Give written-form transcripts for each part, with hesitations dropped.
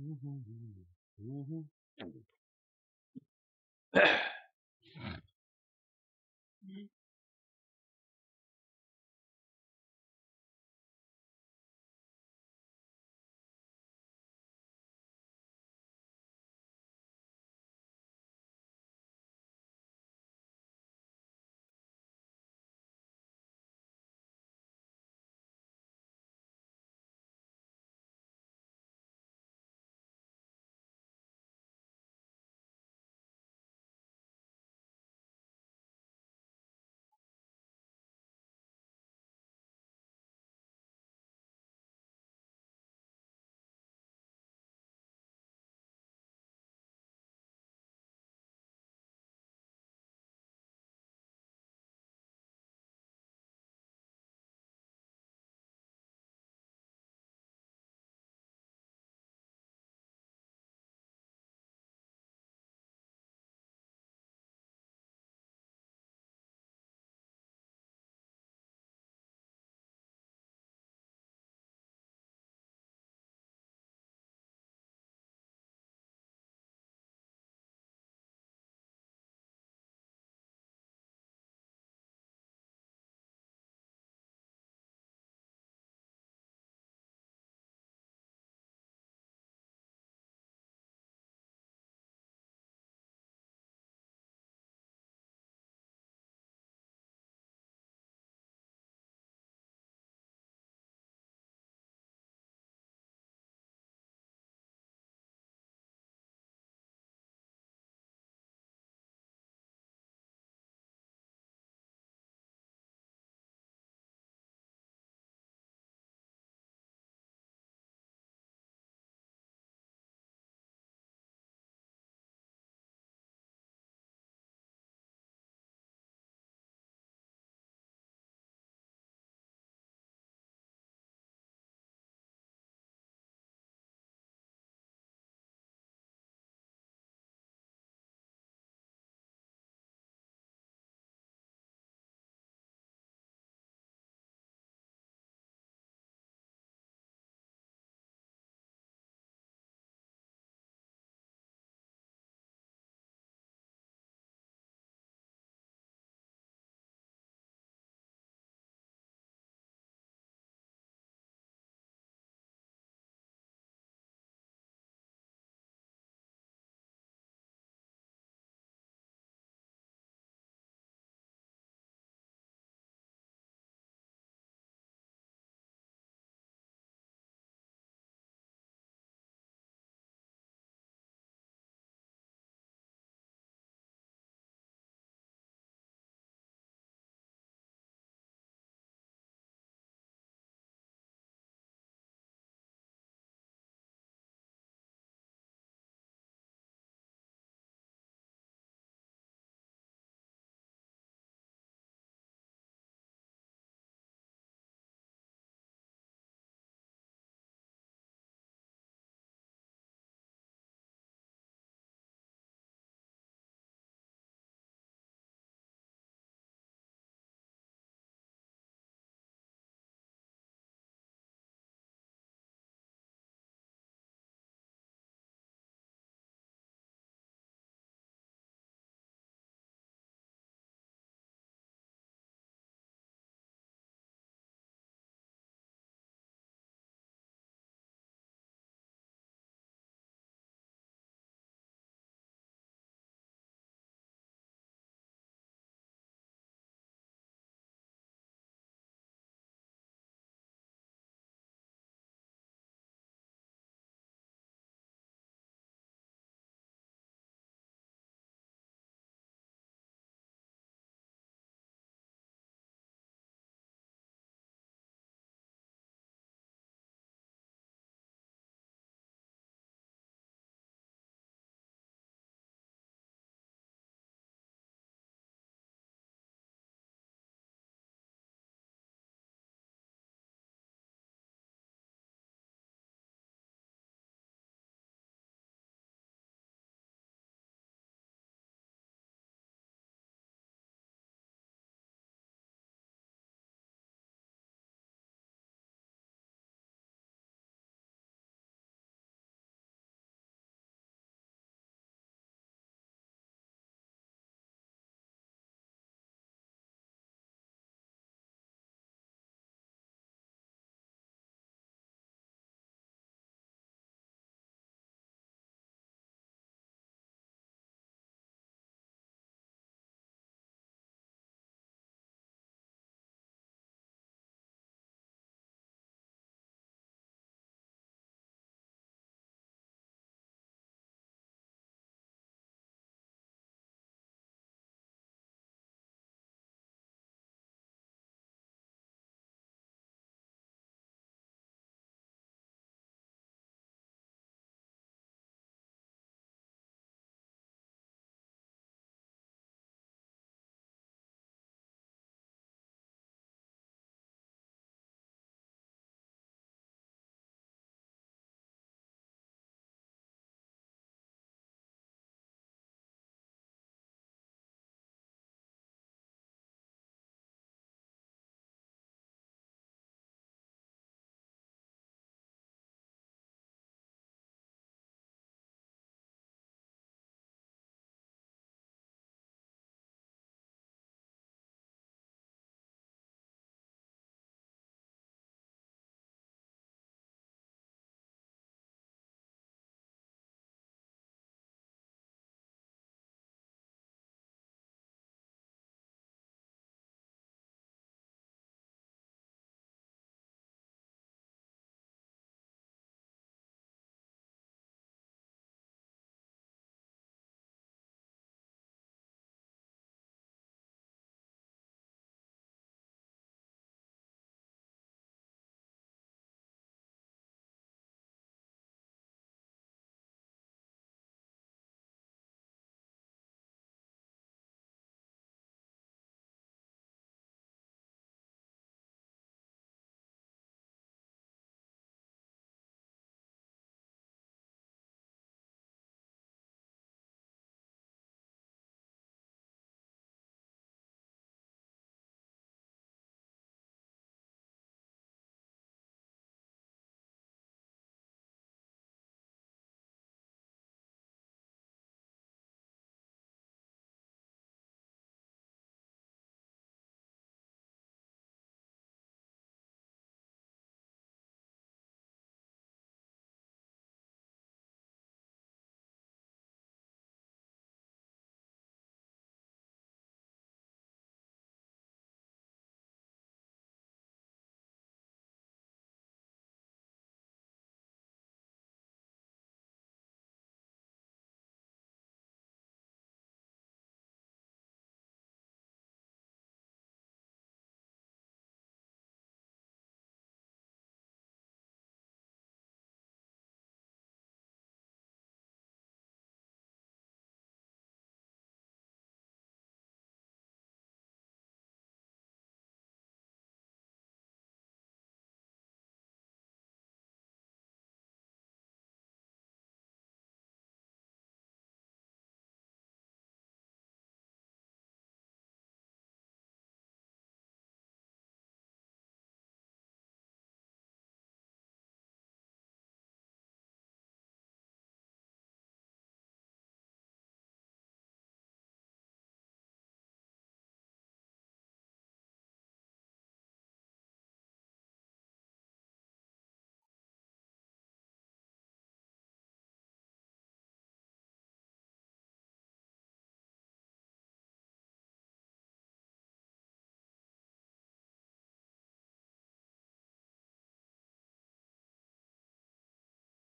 Mhm.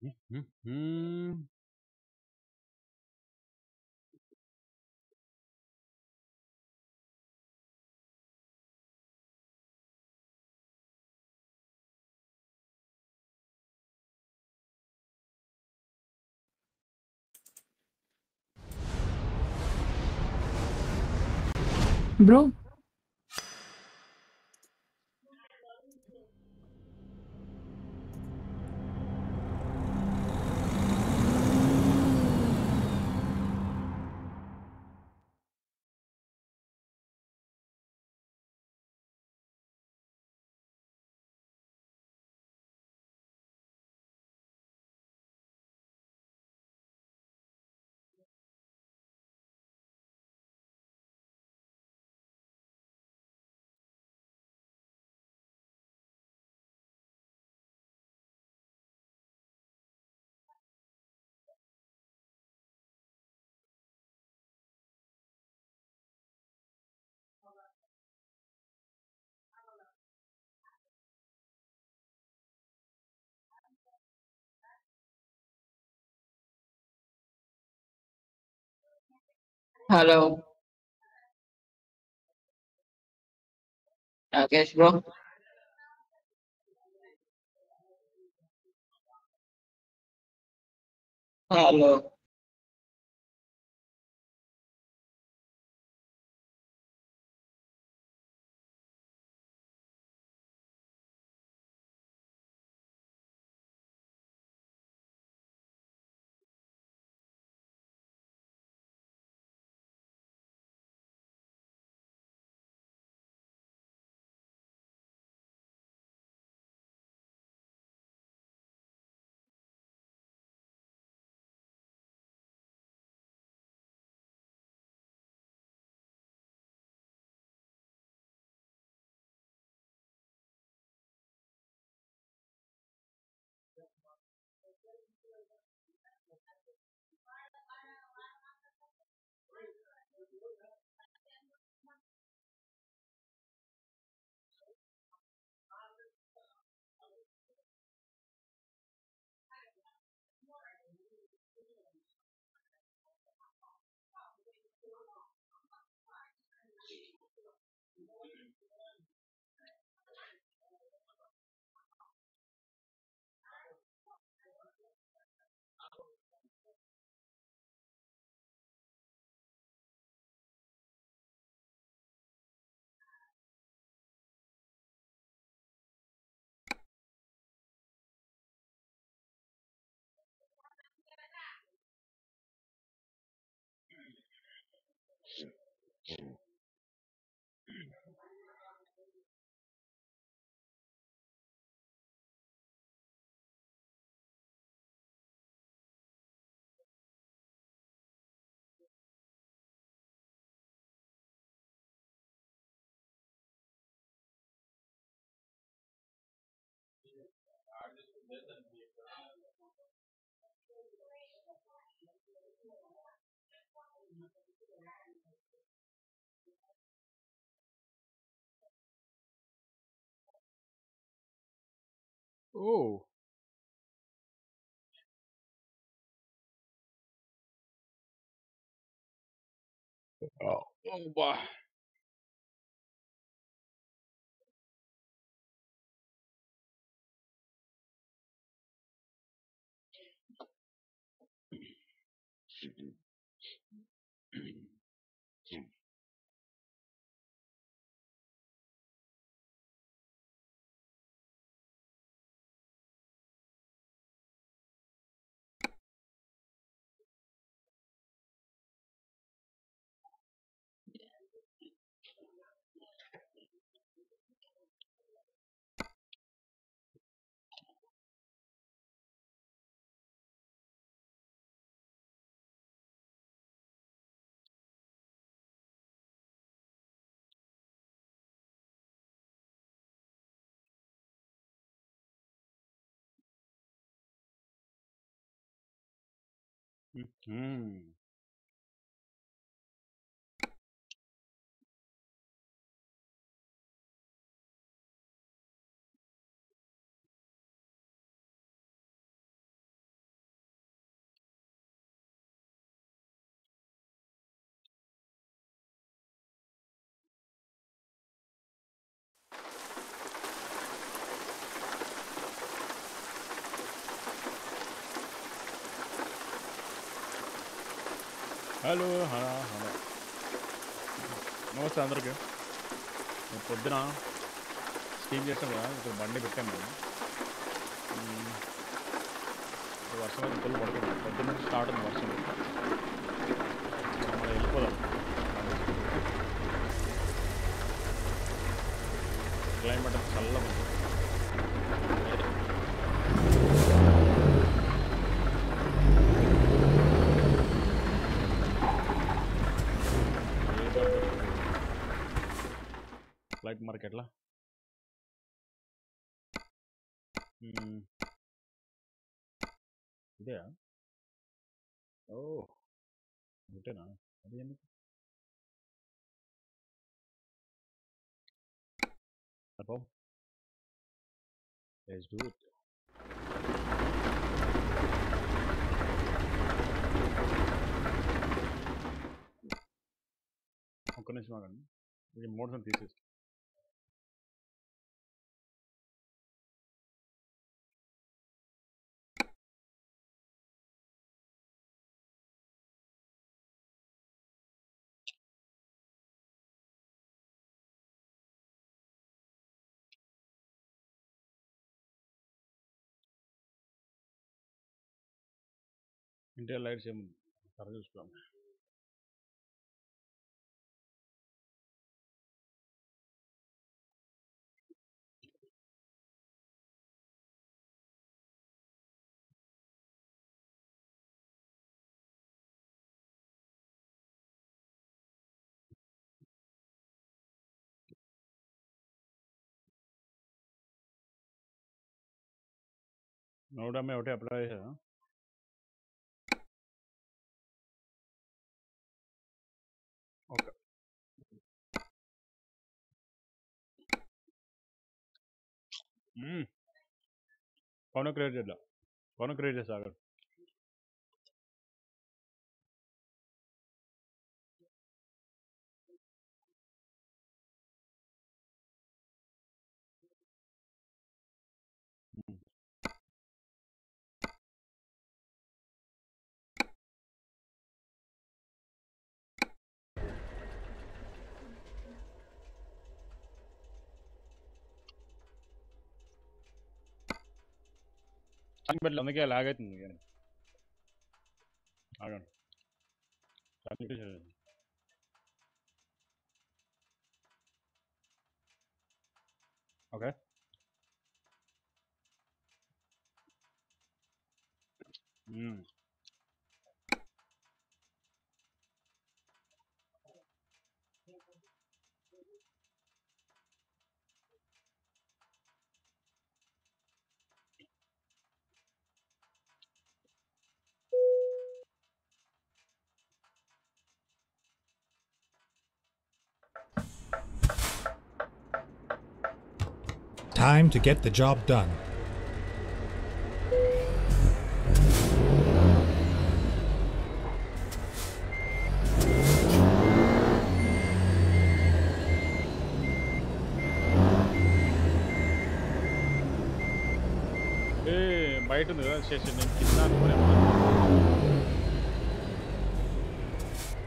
Hmm. Bro, hello. Guess bro. Hello. Oh. Oh boy. Hmm. Hello hello hello నమస్తే అందరికీ. పొద్దున steam చేసాం కదా, ఇక్కడ బండి పెట్టాను నేను. వర్షం అయితే పుల్లు పడుతుంది, పొద్దున్న స్టార్ట్ ఉంది వర్షం. మనం వెళ్ళిపోదాం. క్లైమేట్ చల్లగా ఉంది. లైక్ మార్కెట్లా ఇదే. ఓ ఇదేనా? అది ఎందుకు అబ్బో? Let's do it. ఒక్క నిమిషం ఆగండి, ఇది మోడ్స్ తీసేస్తాను. ఇంటర్ లైట్స్ ఏముంది సరే చూసుకున్నాం. నోడమ్మ ఒకటి అప్లై చేశాను. ఓకే పవన్ క్రియేట్ చేద్దాం. పవన్ క్రియేట్ చేస్తా. అందుకే లాగ్ అవుతుంది. Okay Time to get the job done. Hey, bite on the station in Kitna Korea.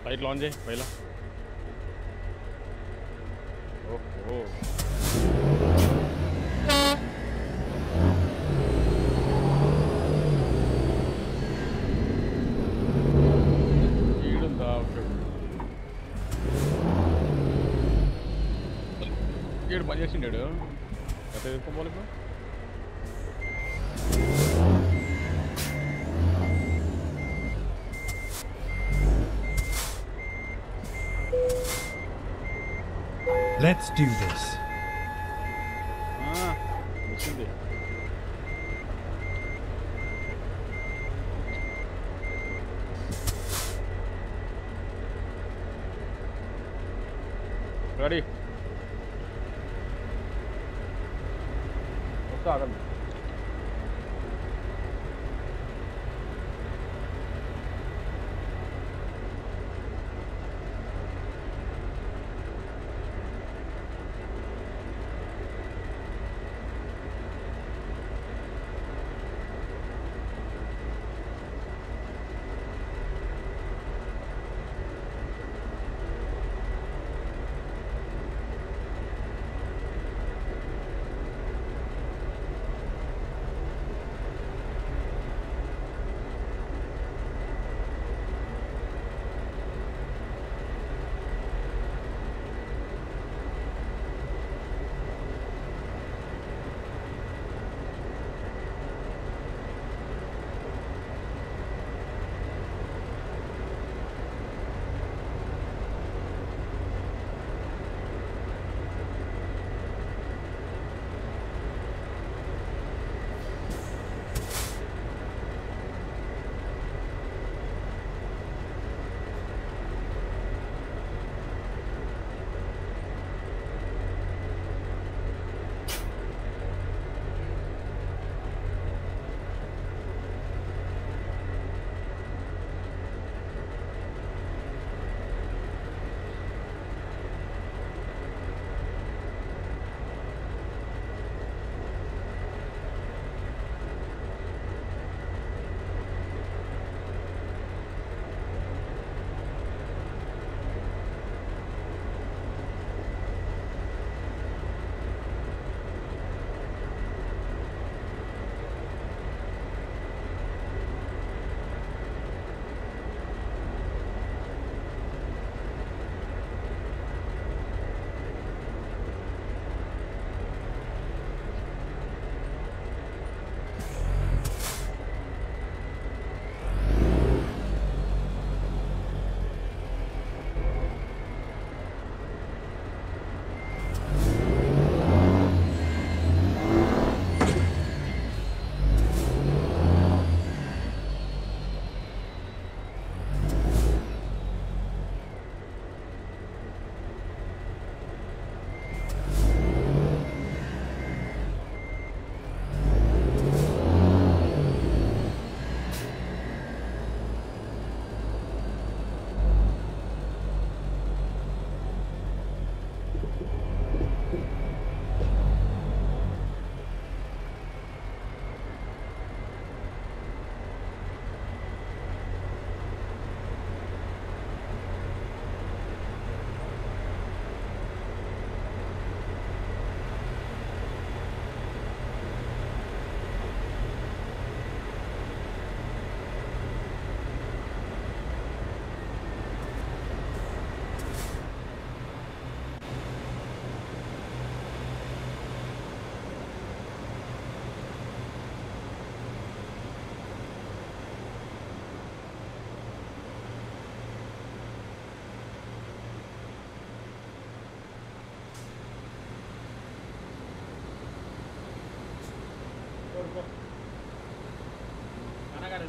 Light launch hai, pehla. Oh, oh. చేసిండాడు పోలిక. Let's do this. వచ్చింది. రెడీ अदे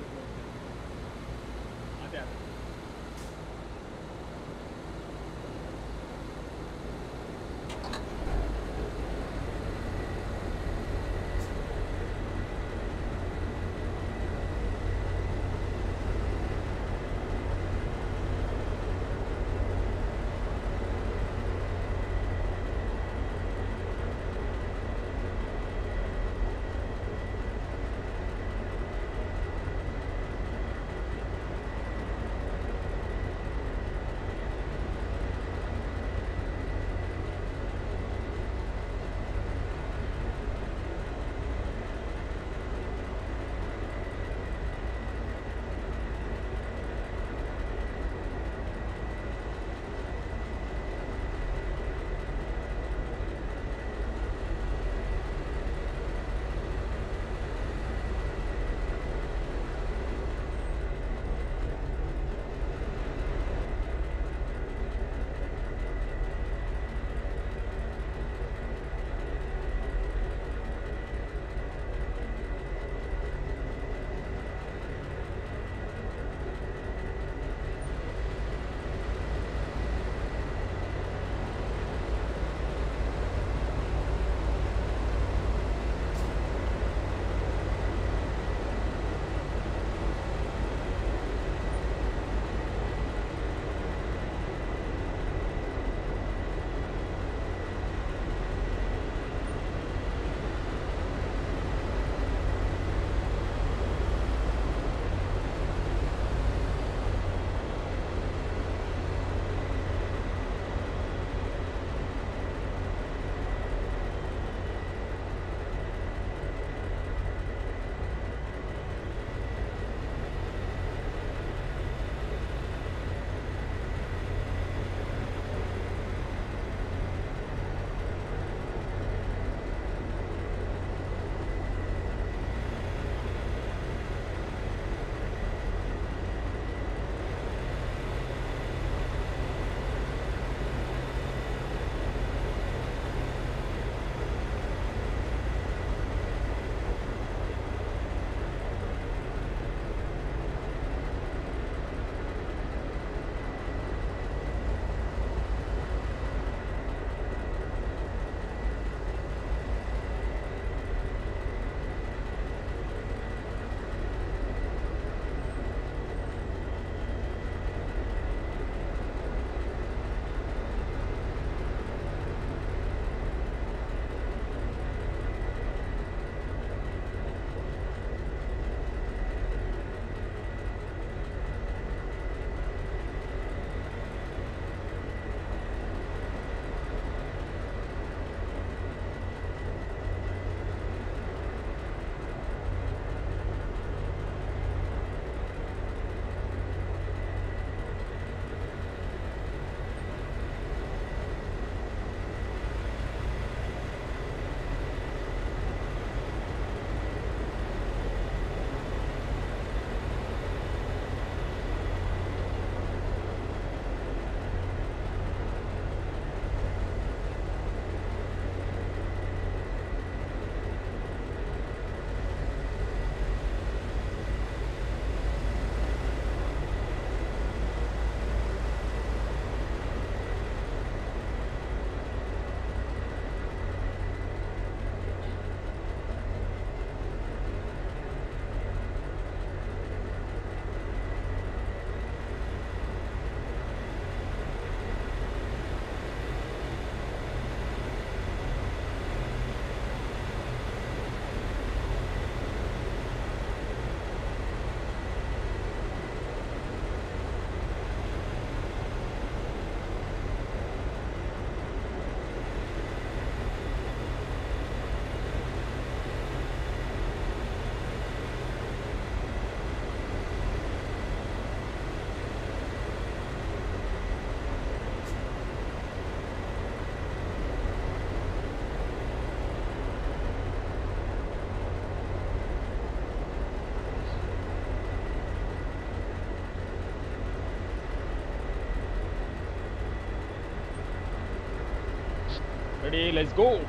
Ready, let's go.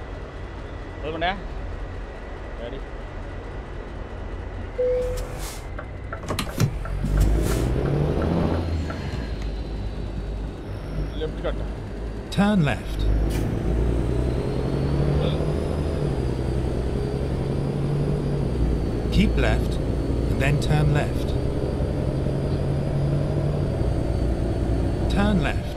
Ready? Turn left. Keep left and then turn left. Turn left.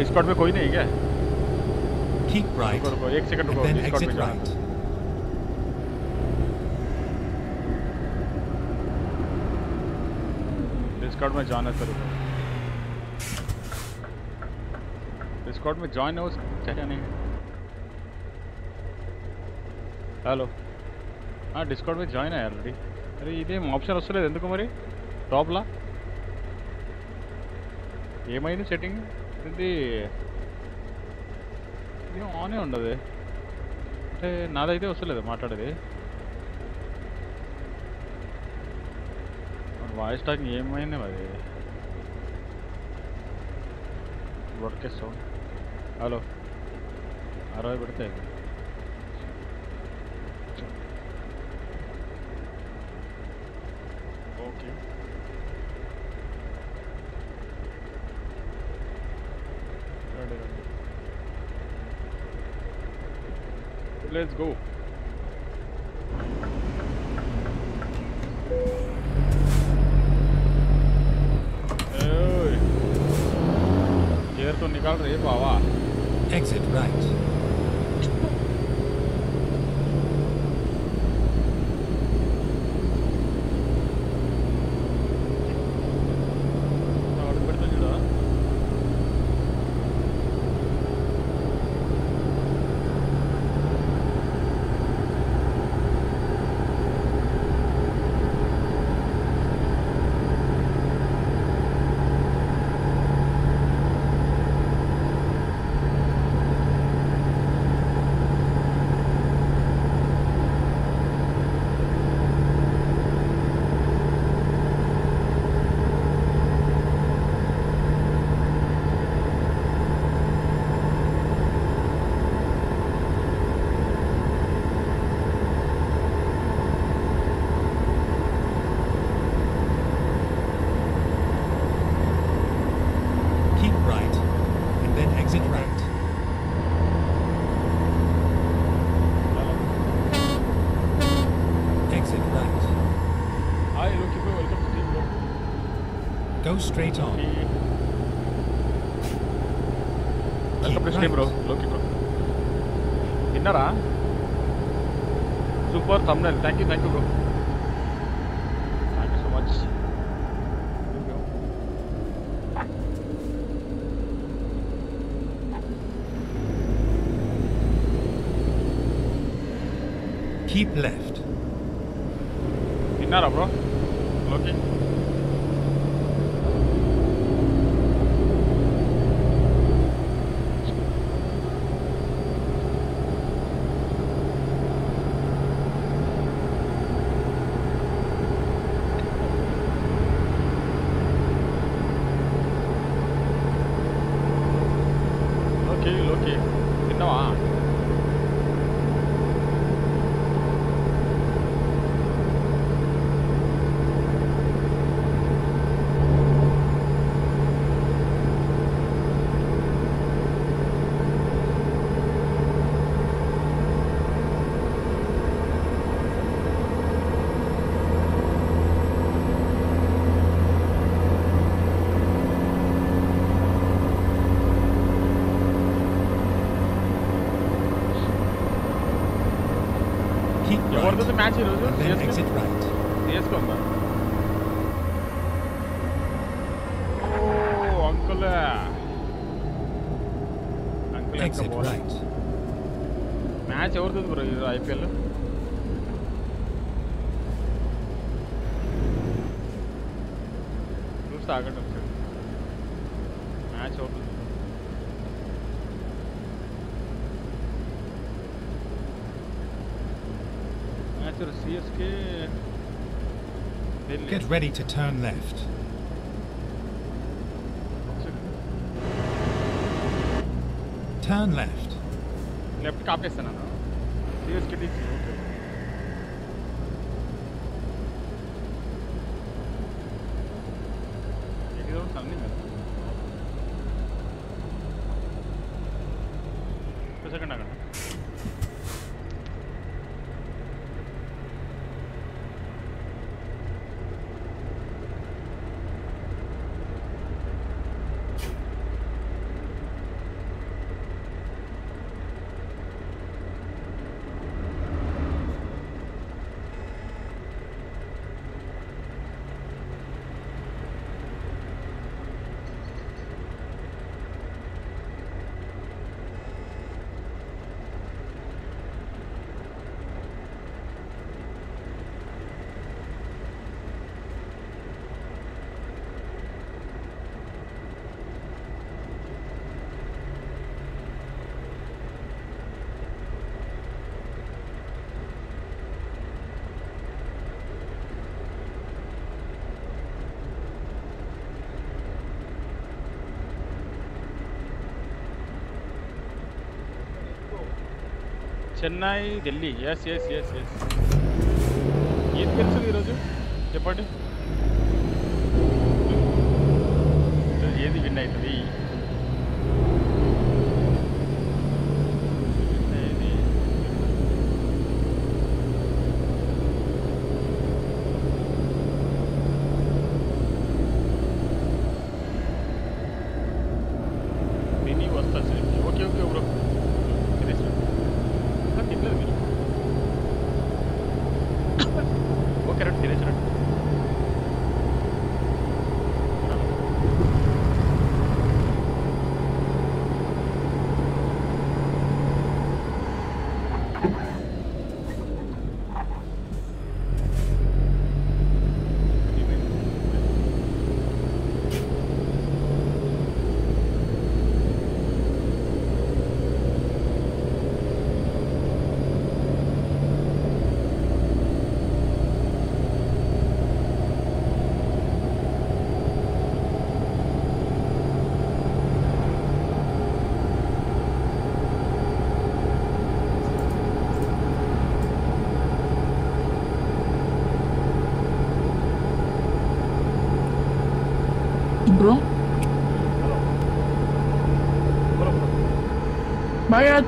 Discord में कोई नहीं है क्या? Keep right, एक सेकंड रुको, डिस्कॉर्ड में right. डिस्कॉर्ड में जाना सर, डिस्कॉर्ड में ज्वाइन हो क्या नहीं? हेलो हाँ डिस्कॉर्ड में ज्वाइन है ऑलरेडी. अरे इधे ऑप्शन वस्तु लेदु कुमारी टॉप ला ఏమైంది సెట్టింగ్ ఇది ఇది ఆనే ఉండదు అంటే నాదైతే వస్తలేదు మాట్లాడేది వాయిస్ టాకింగ్ ఏమైంది మరి బ్రాడ్కాస్ట్ సౌండ్ హలో 60 పెడతాయి okay Let's go. Here to nikal rahe bawa. Exit right. Straight on. Welcome to stay bro. Loki bro. Innara. Super thumbnail. Thank you bro. Thank you so much. Keep left. Innara bro. Loki. Match ही रोज़ CS exit right CS को अंदर oh uncle है uncle exit right match और तो बुरा है IPL दूसरा आगे टक्कर Get ready to turn left. Turn left. Left का आपके सना ना. CSK D. Chennai, Delhi. Yes, yes, yes, yes. Yes, yes, yes. What is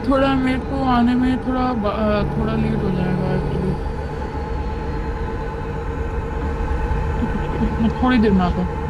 थोड़ा मेरे को आने में थोड़ा लेट हो जाएगा एक्चुअली, थोड़ी देर में आता हूँ।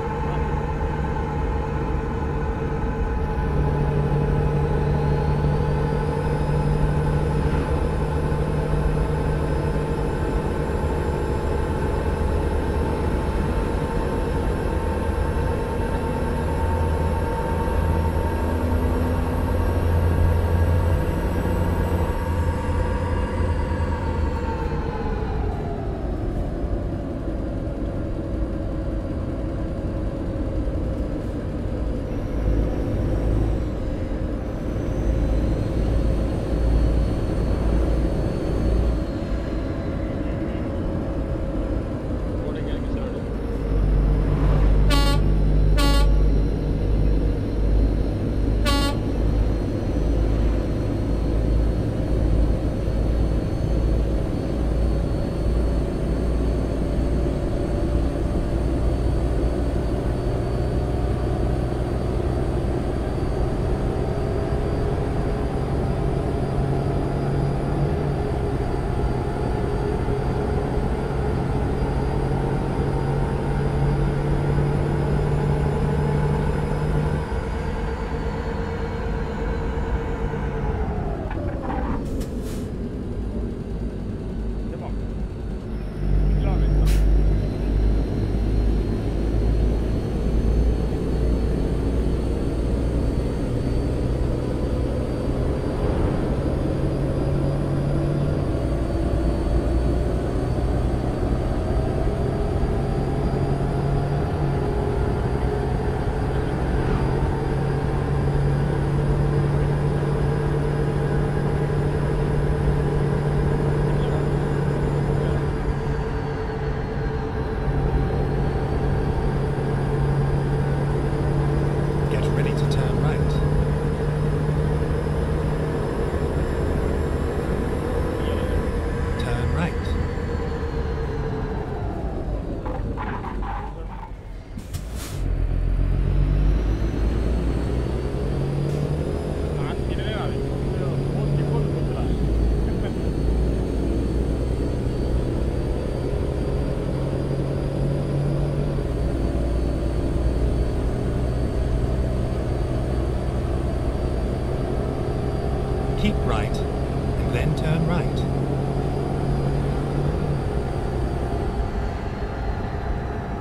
Keep right, and then turn right.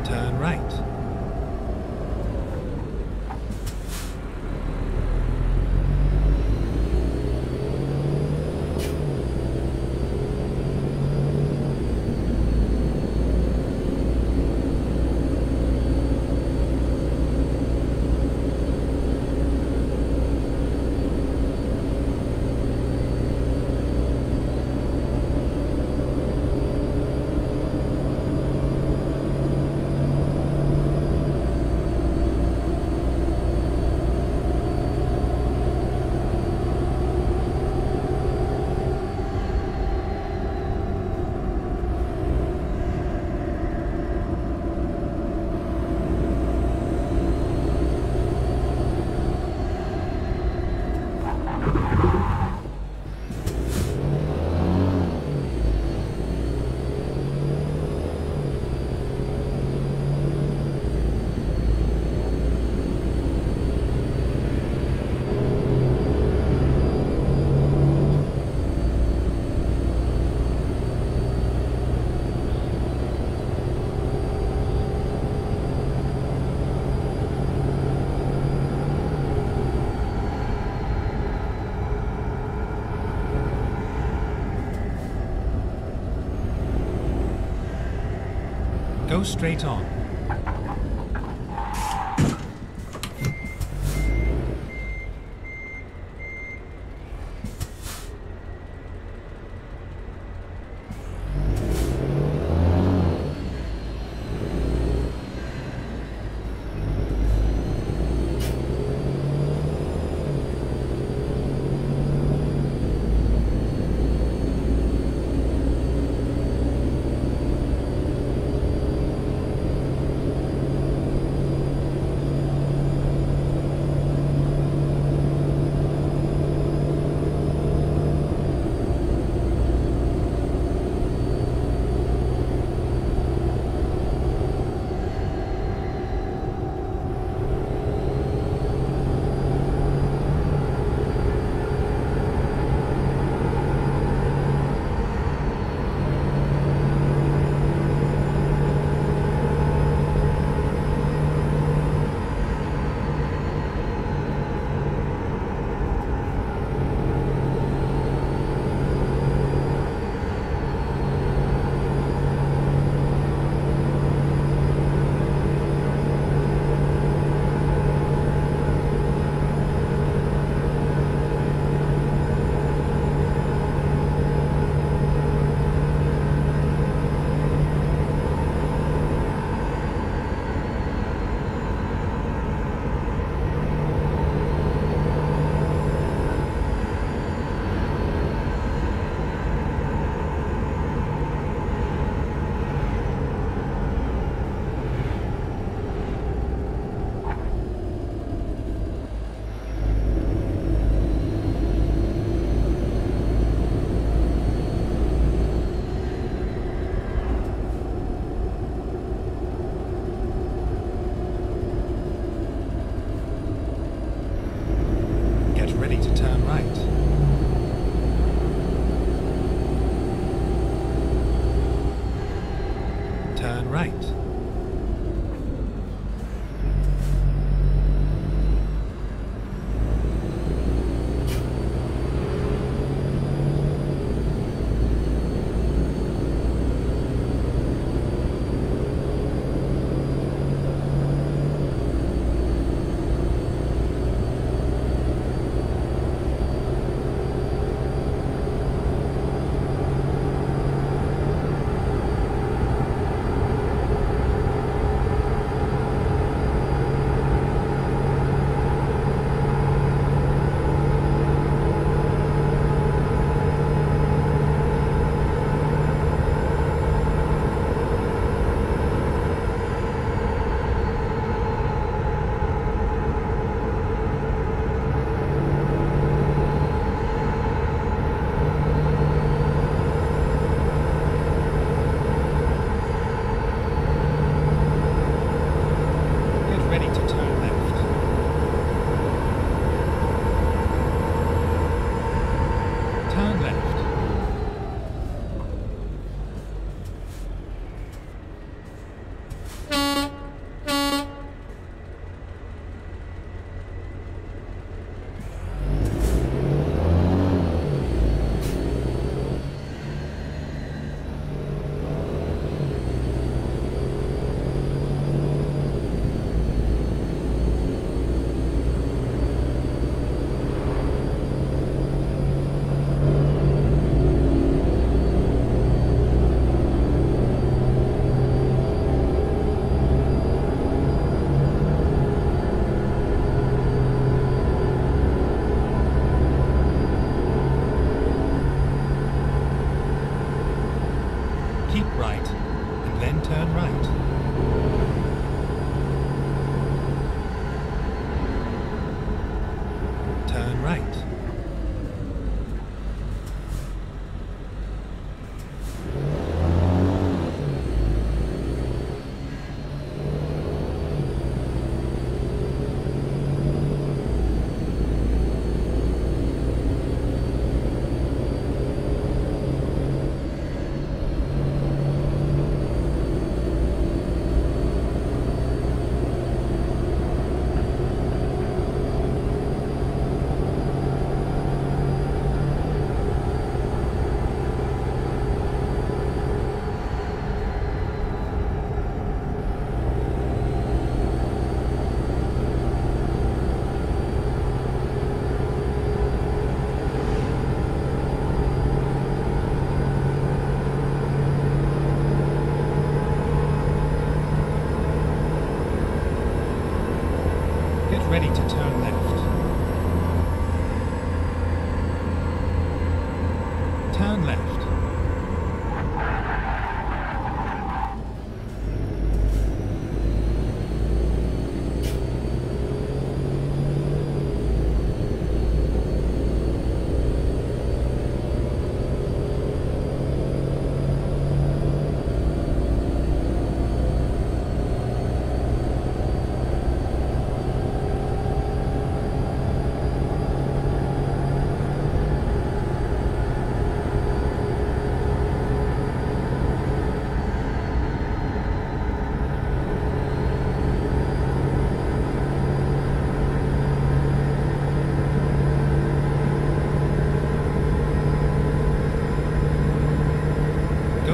Turn right. Go straight on.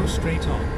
straight on.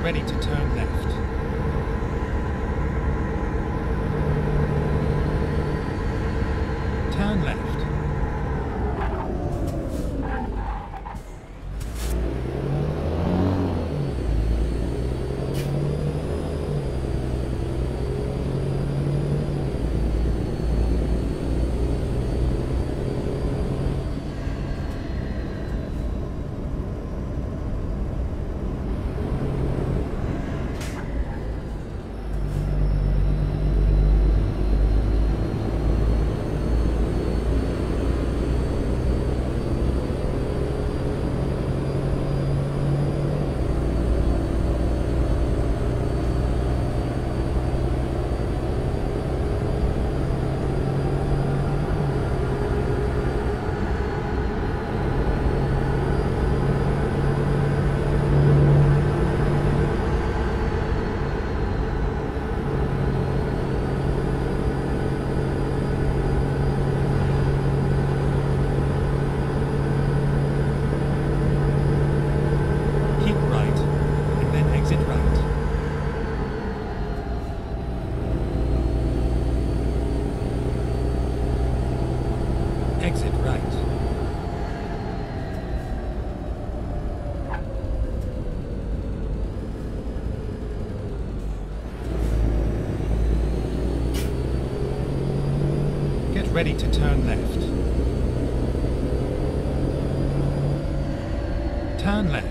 Ready to turn left. Turn left. Ready to turn left. Turn left.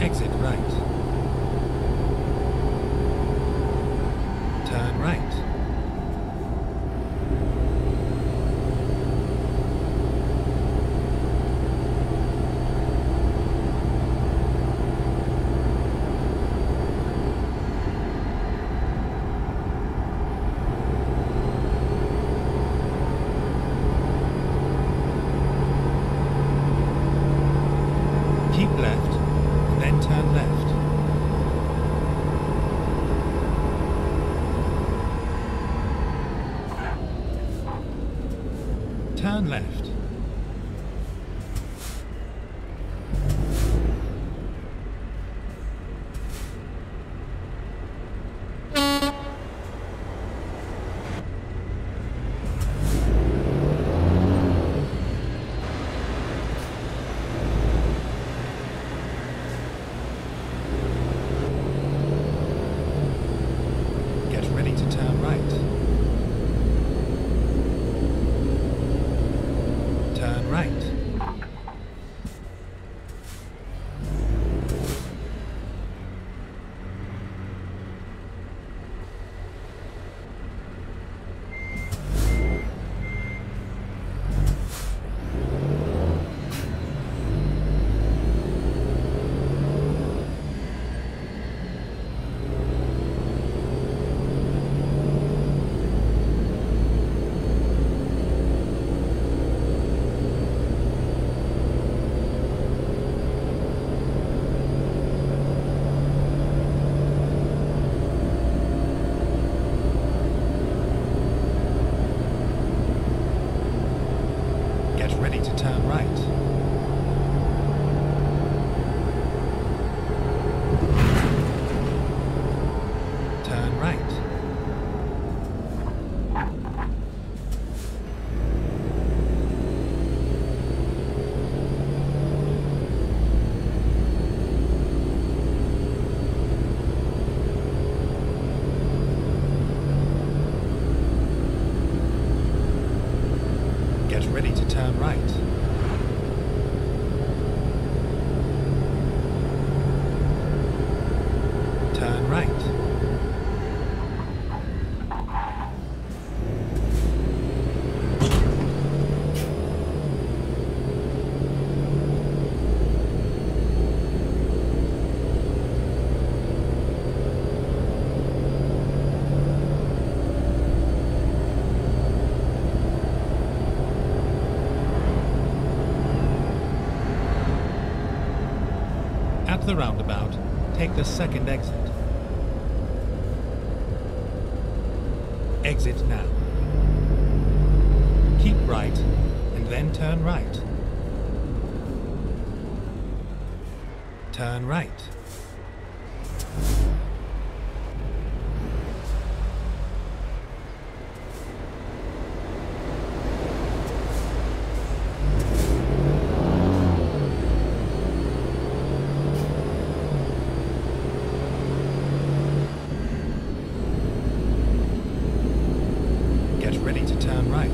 Exit right. Turn right. Turn left. Get ready to turn right. Ready to turn right. Turn right. At the roundabout, take the second exit. Exit now. Keep right and then turn right. Turn right. Ready to turn right.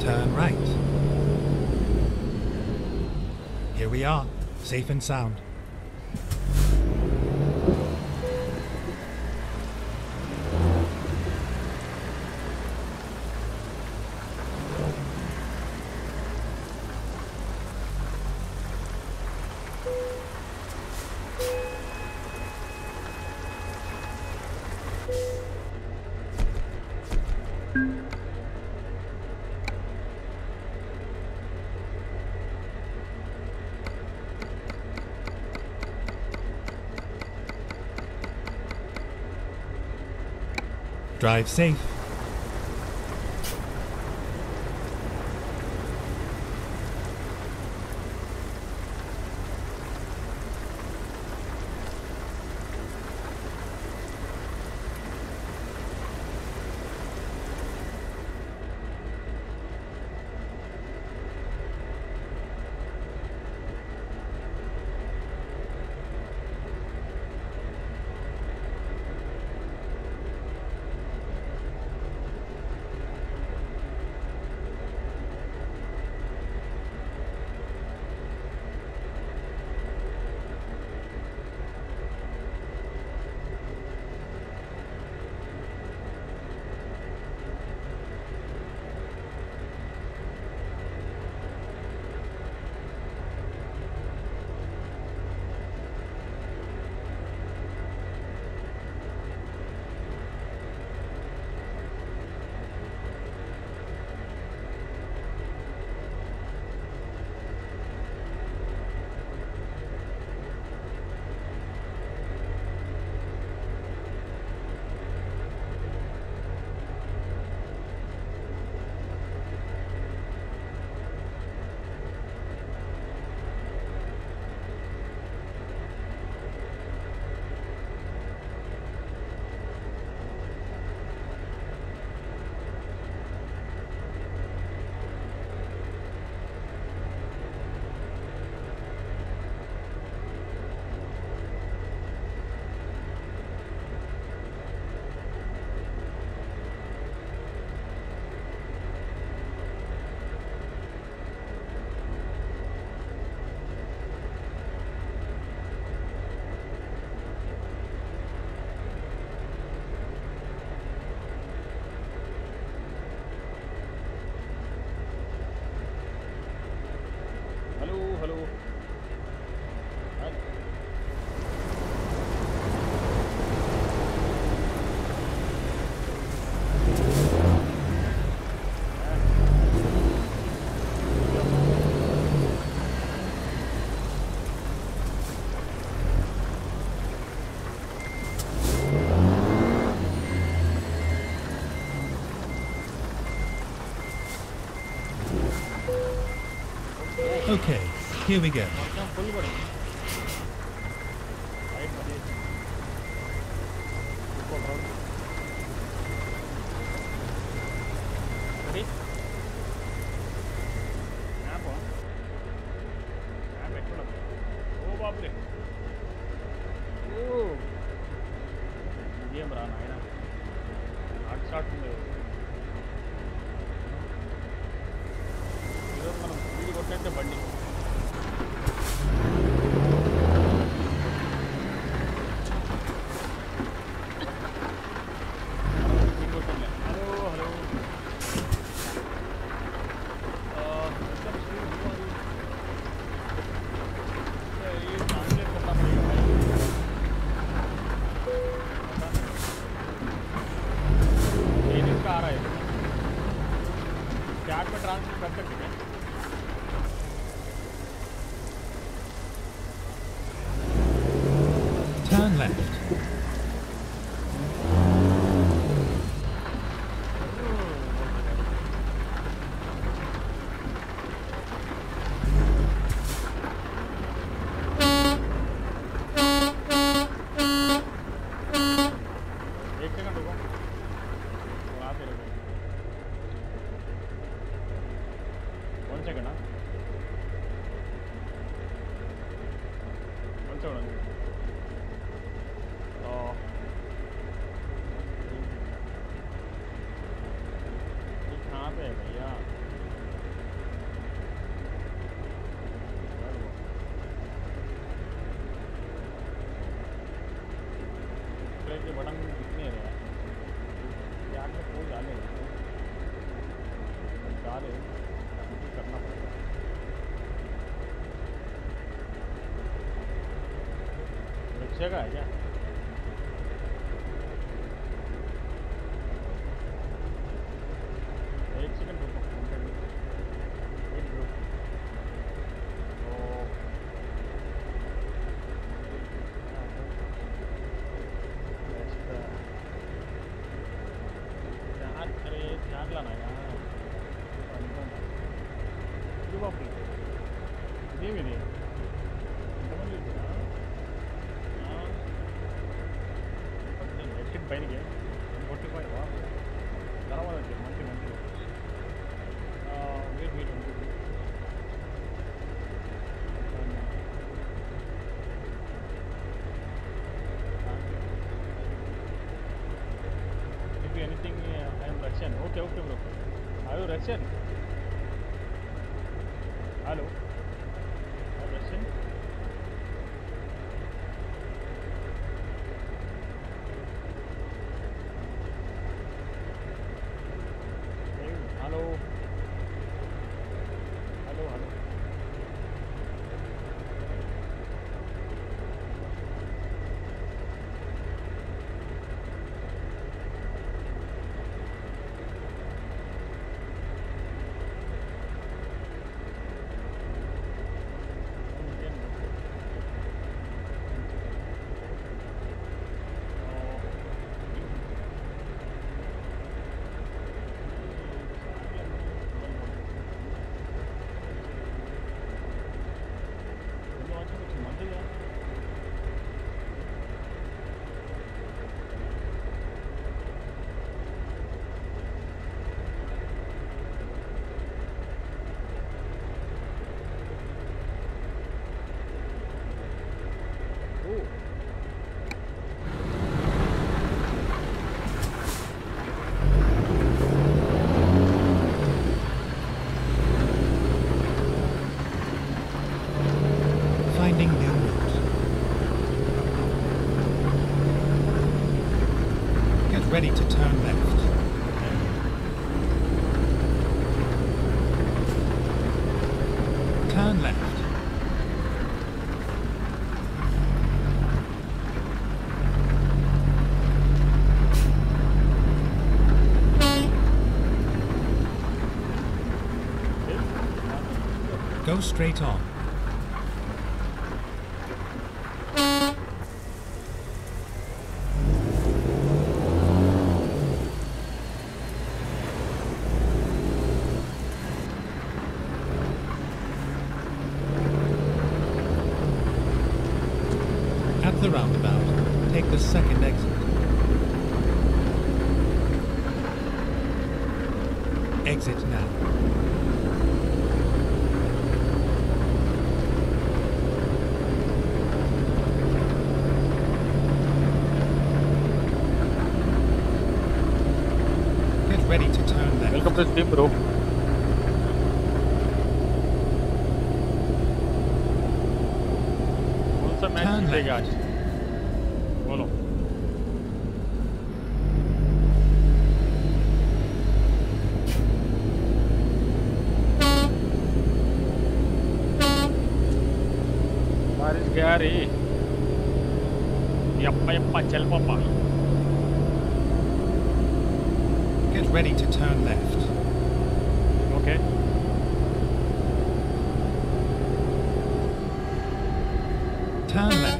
Turn right. Here we are, safe and sound. Drive safe. Okay, here we go. Turn left. जगह है क्या? एक second रुको, एक रुको। ध्यान करे, ध्यान लाना यार। ये वापस ये भी नहीं। Pain again. If anything, I am Russian. Okay, okay, bro. Are you Russian? Hello. Are you Russian? Ready to turn left. Turn left. Go straight on. the roundabout. Take the second exit. Exit now. Ready to turn left. Welcome to Steep Road. कौन सा match खेलेगा आज? बोलो. बारिश गया रे. यप्पा यप्पा चल पापा. Get ready to turn left. Okay. Turn left.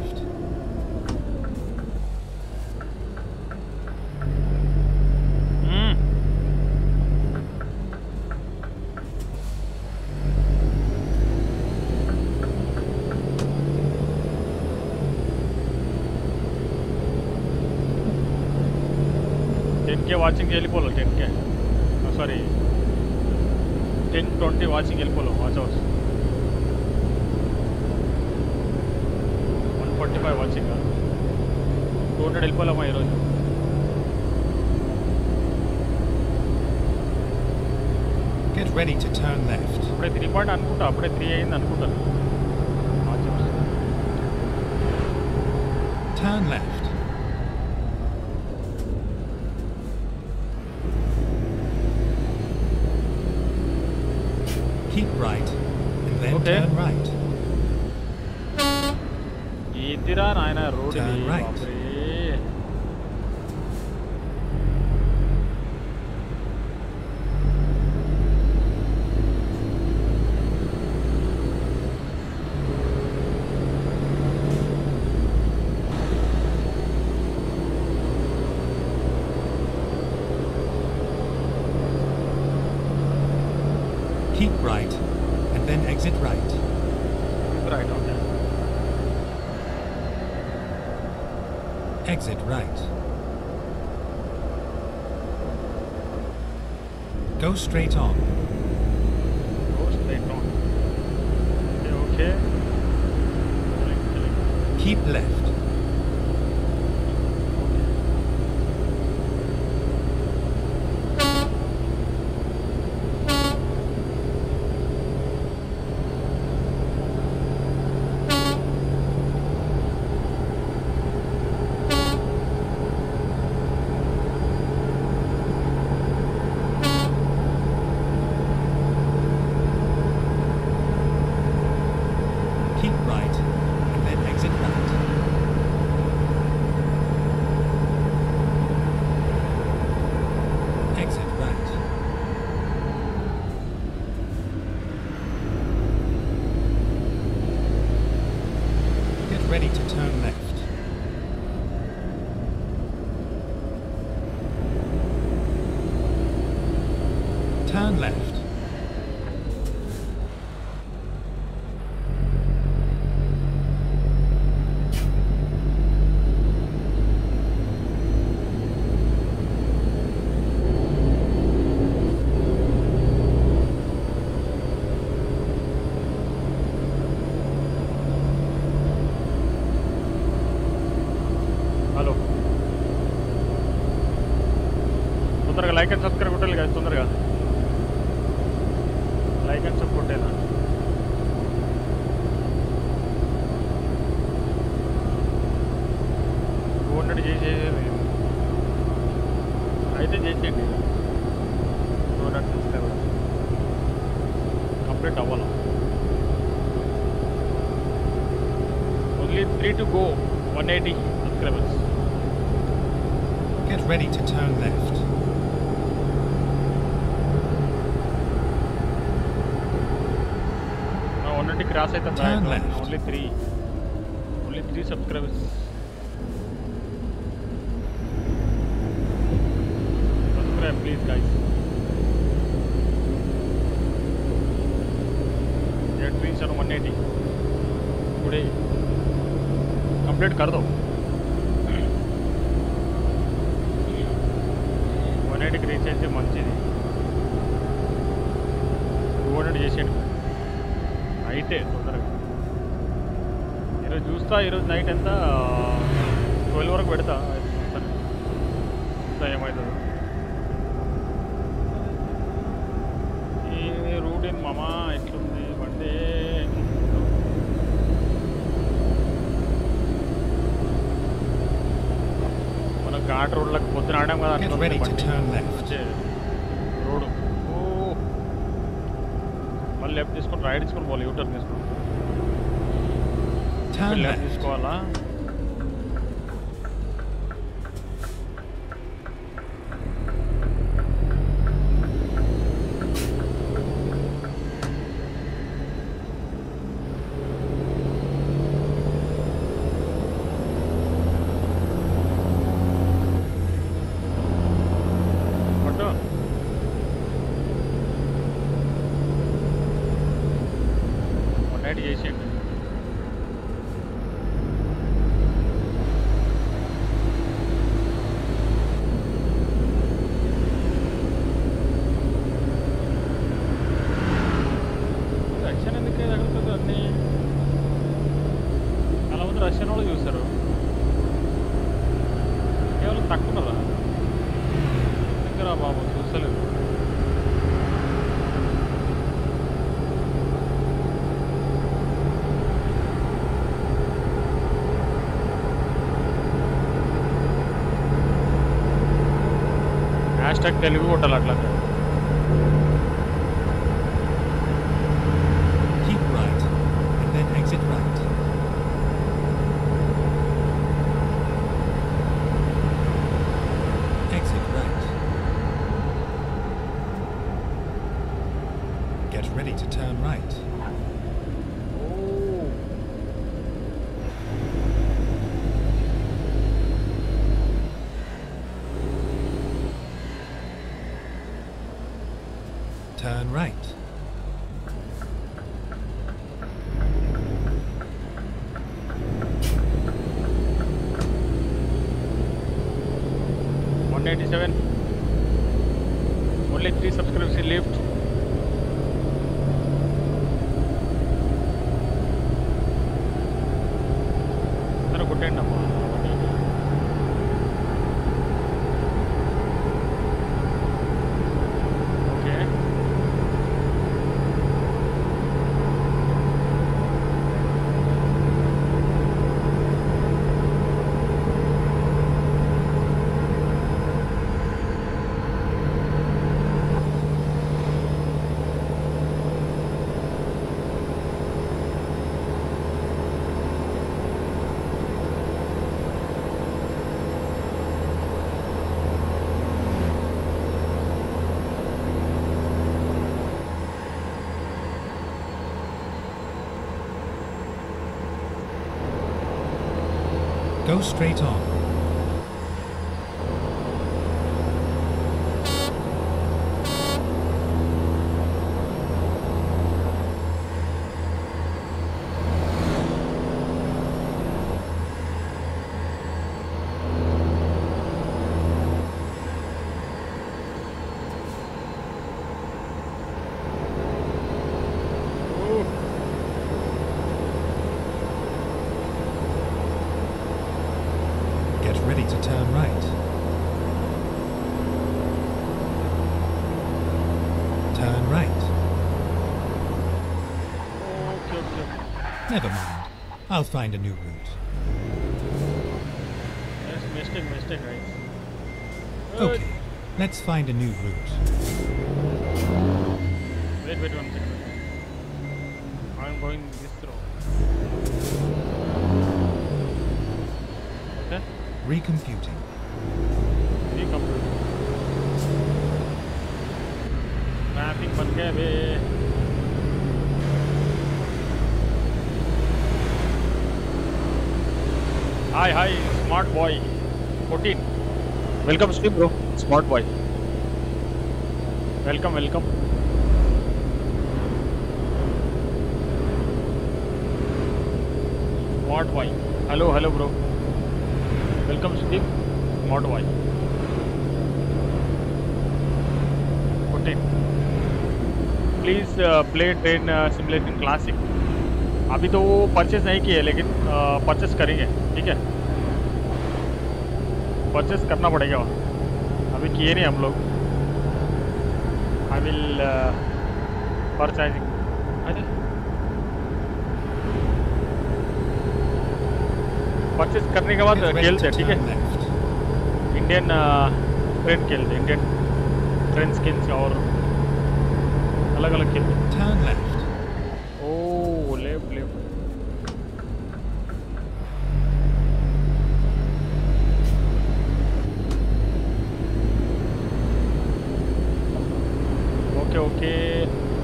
Watching వెళ్ళిపోలో 10k సారీ 10:20 వాచింగ్ వెళ్ళిపోలో వాచ్ అవర్స్ 145 వాచింగ్ 200 వెళ్ళిపోలమ్మా ఈరోజు get ready to turn left అప్పుడే 3 అనుకుంటా అప్పుడే 3 అయింది అనుకుంటాను watch hours turn left keep right and then okay. Turn right idira naina road turn right keep right and then exit right right okay exit right go straight on okay keep left ready to turn left. Turn left. Like and subscribe కొట్టాలి కదా తొందరగా like and subscribe కొట్టేలా only చేసేది అయితే చేసేయండి only subscribe complete అవ్వాలి only 3 to go 180 subscribers get ready to turn left cross అయితే నా only 3 subscribers subscribe please guys ये 3 180 टुडे कंप्लीट कर दो సొసైటీకి రీచ్ అయితే మంచిది. కోఆర్డినేట్ చేసేయండి అయితే తొందరగా. ఈరోజు చూస్తా, ఈరోజు నైట్ ఎంత 12 వరకు పెడతా, చూస్తా ఏమవుతుందో. ఈ రూట్ ఏంది మామా, ఎట్లుంది బండి? ఘాట్ రోడ్లకు పొద్దున ఆడాం కదా, వచ్చే రోడ్డు మళ్ళీ లెఫ్ట్ తీసుకొని రైట్ తీసుకొని పోవాలి, యూటర్న్ తీసుకుంటాం, లెఫ్ట్ తీసుకోవాలా? తెలుగు కొట్టాలి అట్లా. Go straight on. Never mind. I'll find a new route. That's mistake, right? Okay, let's find a new route. Wait, one second. I'm going this road. Okay. Recomputing. Mapping ban gaya be. Hi, smart boy. 14. Welcome, Steve, bro. Smart boy. Welcome. Smart boy. Hello, bro. Welcome, Steve. Smart boy. Please play train simulation classic. अभी तो वो purchase नहीं किए लेकिन purchase करेंगे, ठीक है, purchase करना पड़ेगा, अभी किए नहीं हम लोग। I will purchasing. अच्छा परचेस करने के बाद खेलते हैं, ठीक है, इंडियन ट्रेन खेलते, इंडियन ट्रेन स्किन्स और अलग अलग खेलते। Oh left left okay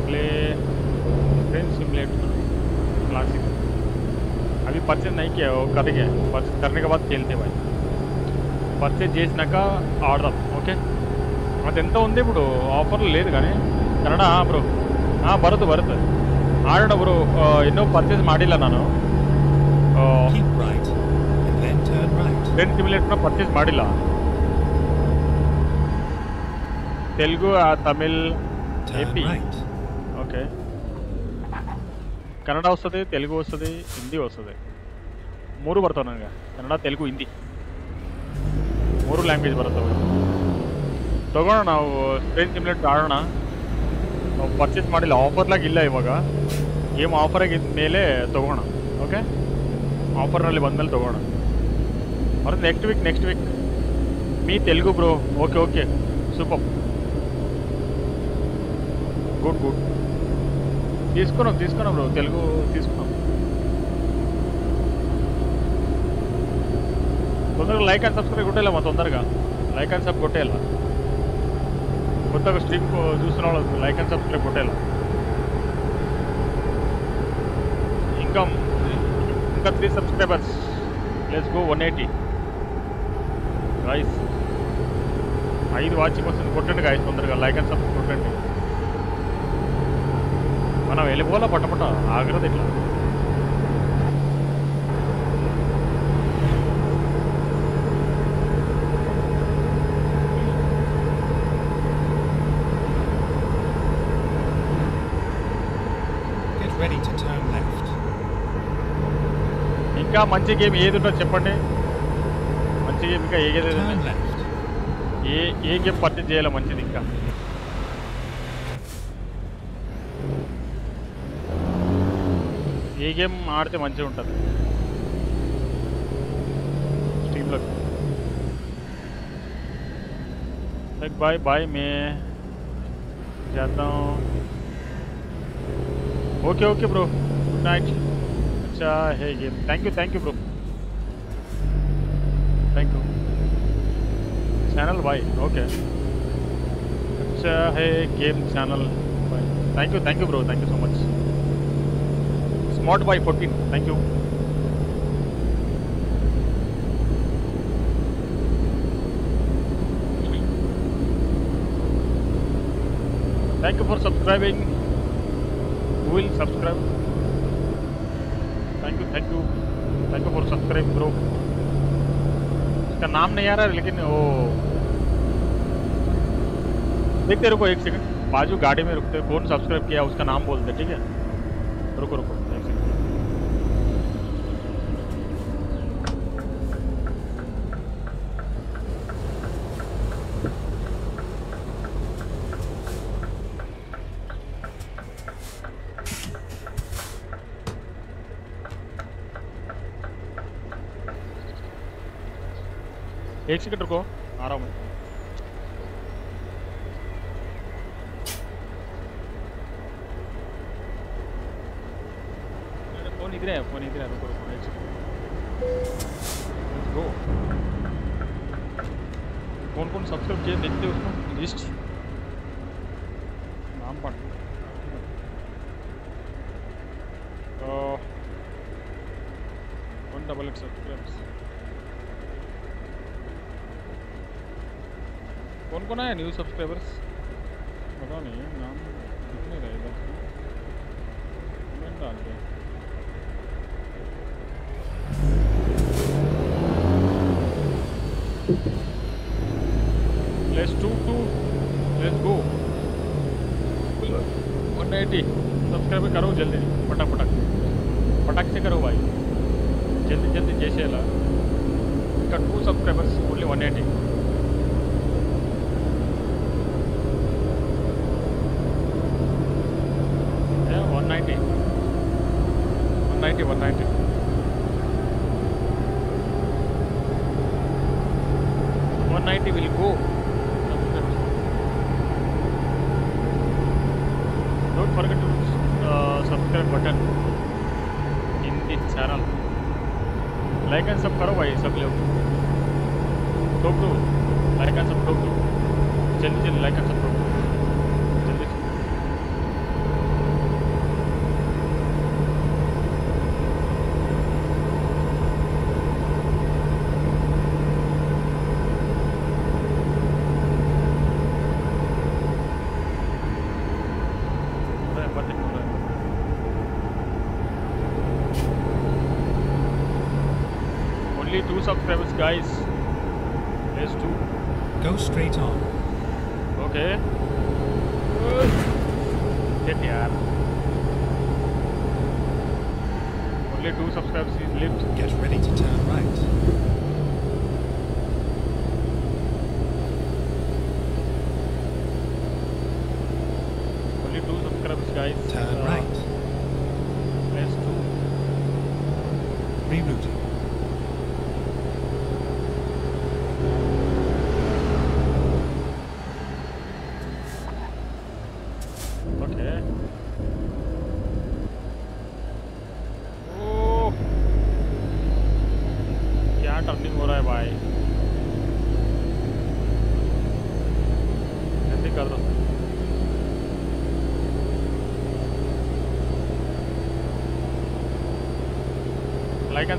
play train simulator classic. अभी परचेज नहीं किया, वो करेंगे, परचेज करने के बाद खेलते भाई। परचेज आर्डर ओके अदंत उ आफर ले कन्नड़ा ब्रो हाँ बरत बरत आड़ोण ब्रो इनू परचेज नानु train simulator purchase Telugu Tamil एपी ओके कन्नड वस्तुदी तेलुगु वस्तुदी हिंदी वस्तुदी मूरू बर्ताव ननगे कन्नड तेलुगु हिंदी मूरू लैंग्वेज बर्ताव तगोण नावु ट्रेन सिमुलेटर आडोण पर्चेस माडिल्ल आफर्लागे इल्ल इवाग एनु आफर आगिद मेले तगोण ओके आफर्नल्लि बंदमेले तगोण मरु नेक्स्ट वीक मी Telugu bro okay okay super good good తీసుకున్నాం బ్రో తెలుగు తీసుకున్నాం। తొందరగా లైక్ అండ్ సబ్స్క్రైబ్ కొట్టేలా, మా తొందరగా లైక్ అండ్ సబ్ కొట్టేలా, కొత్తగా స్ట్రీమ్ చూస్తున్న వాళ్ళు లైక్ అండ్ సబ్స్క్రైబ్ కొట్టేలా, ఇంకా ఇంకా 3 subscribers let's go 180 guys 5 watching కోసం కొట్టండి గైస్, తొందరగా లైక్ అండ్ సబ్స్క్రైబ్ కొట్టండి, మనం వెళ్ళిపోవాలా పట్టపట్ట ఆగ్రహం ఇట్లా ఇంకా మంచి గేమ్ ఏది ఉంటుందో చెప్పండి, మంచి గేమ్ ఇంకా ఏ గేమ్ పర్చేజ్ చేయాలి మంచిది ఇంకా ये गेम आड़ते मंच स्ट्रीम लग बाय बाय मैं जाता हूँ। Okay okay bro good night. अच्छा है game, thank you bro, thank you channel bye okay अच्छा है game channel bye thank you bro, thank you so much Mod by 14 thank you for subscribing, who will subscribe thank you for subscribe bro। इसका नाम नहीं आ रहा लेकिन वो देखते रुको एक सेकंड, बाजू गाड़ी में रुकते हैं, कौन सब्सक्राइब किया उसका नाम बोलते ठीक है, रुको रुको एक सेकंड रुको आ रहा हूँ मैं। फोन इधर है रुको रुको एक सेकंड रुको। कौन कौन सब्सक्राइब किए देखते हो उसमें लिस्ट नाम पढ़ तो 188 सब्सक्राइब्स कौन कौन है न्यू सब्सक्राइबर्स पता नहीं नाम कितने रहेगा कमेंट डाल दे। लेट्स गो 180 सब्सक्राइब करो जल्दी, पटक पटक पटक से करो भाई, जल्दी जल्दी जैसेला। इनका 2 subscribers only 180। Subscribers guys, let's do go straight on. Okay, get yaar, only 2 subscribers is left. Get ready to turn right. Only 2 subscribers guys, turn right. Let's do reroute.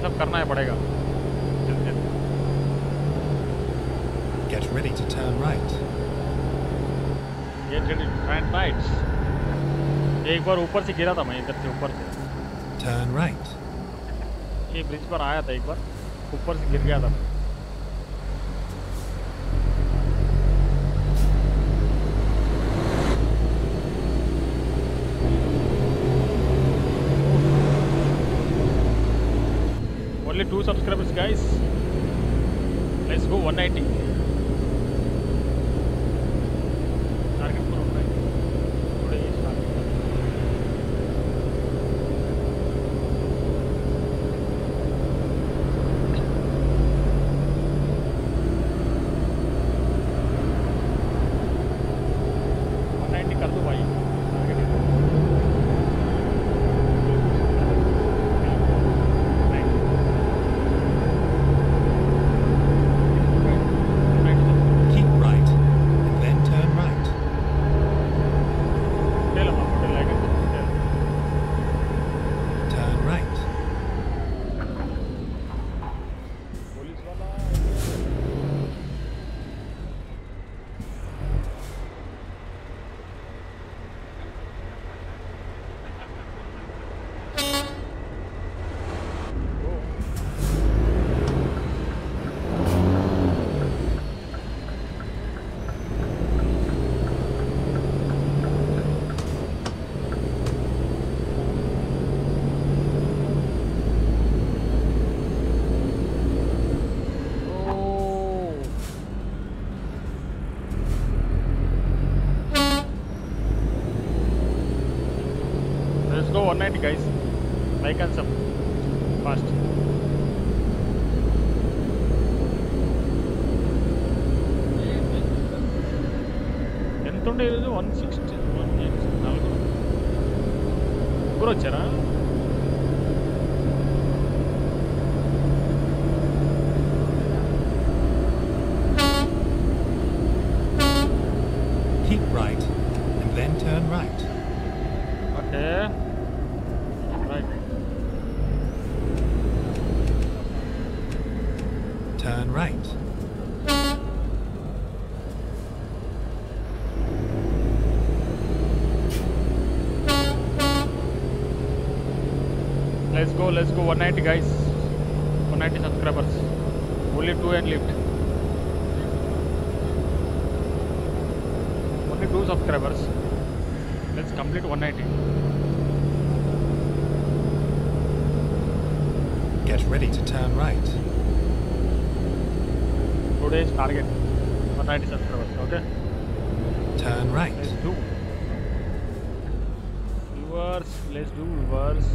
सब करना है पड़ेगा। Get ready to turn right. Get ready to turn right. एक बार ऊपर से गिरा था मैं, इधर से ऊपर से। Turn right. ये ब्रिज पर आया था एक बार, ऊपर से गिर गया था। Only 2 subscribers guys, let's go 190. Target for right. Today is target 190 kar do bhai. Guys, like and sub fast. Entonces 160 180 bro chara. Keep right and then turn right. Okay. Turn right. Let's go 190 guys. 190 subscribers. Only 2 and left. Only 2 subscribers. Let's complete 180. Get ready to turn right. Today's target 190 subscribers. Okay. Turn right. Let's do reverse. Let's do reverse.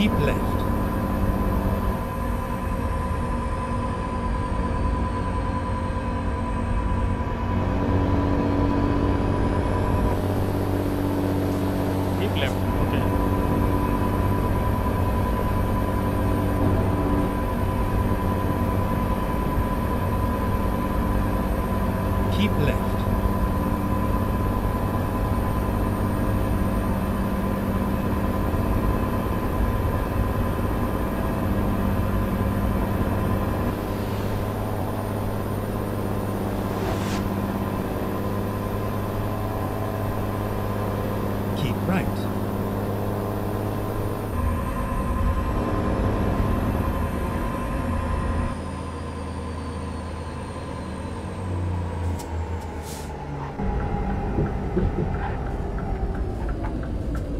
Keep left.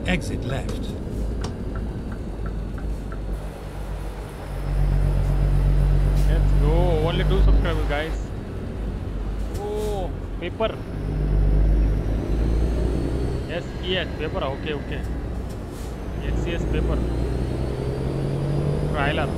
Exit left. Let's go. Only 2 subscribers, guys. Oh, paper. Yes, paper. Okay. Yes, paper. Trailer.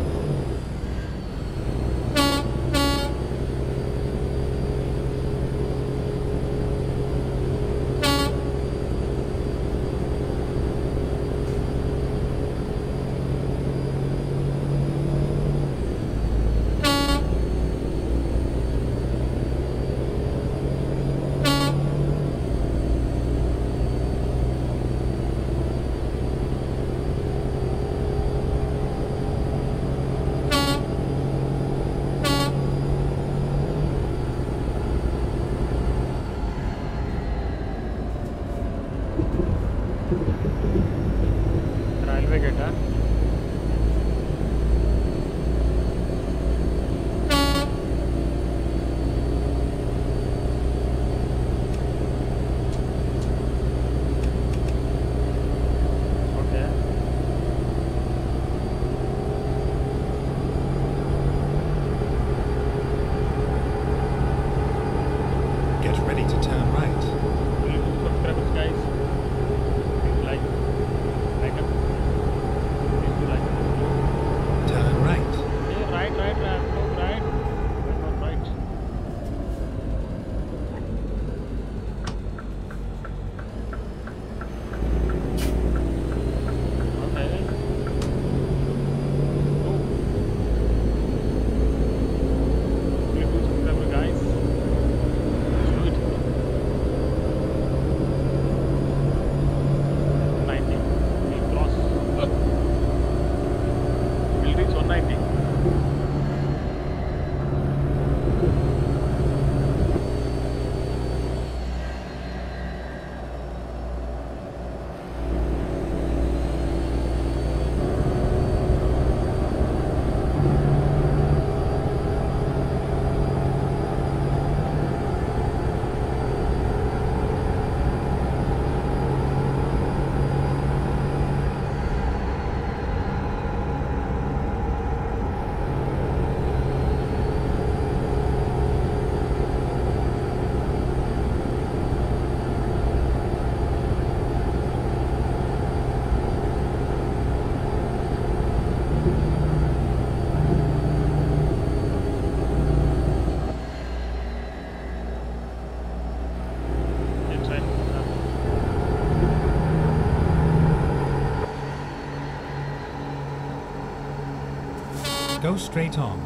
Go straight on.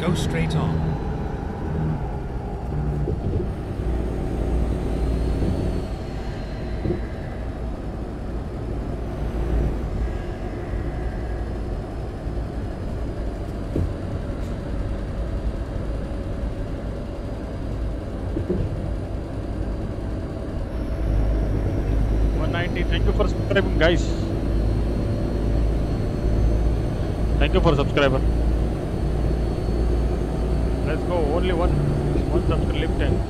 Coba straight on. Thank you for subscribing, guys. Thank you for subscriber. Let's go, only one subscriber left time.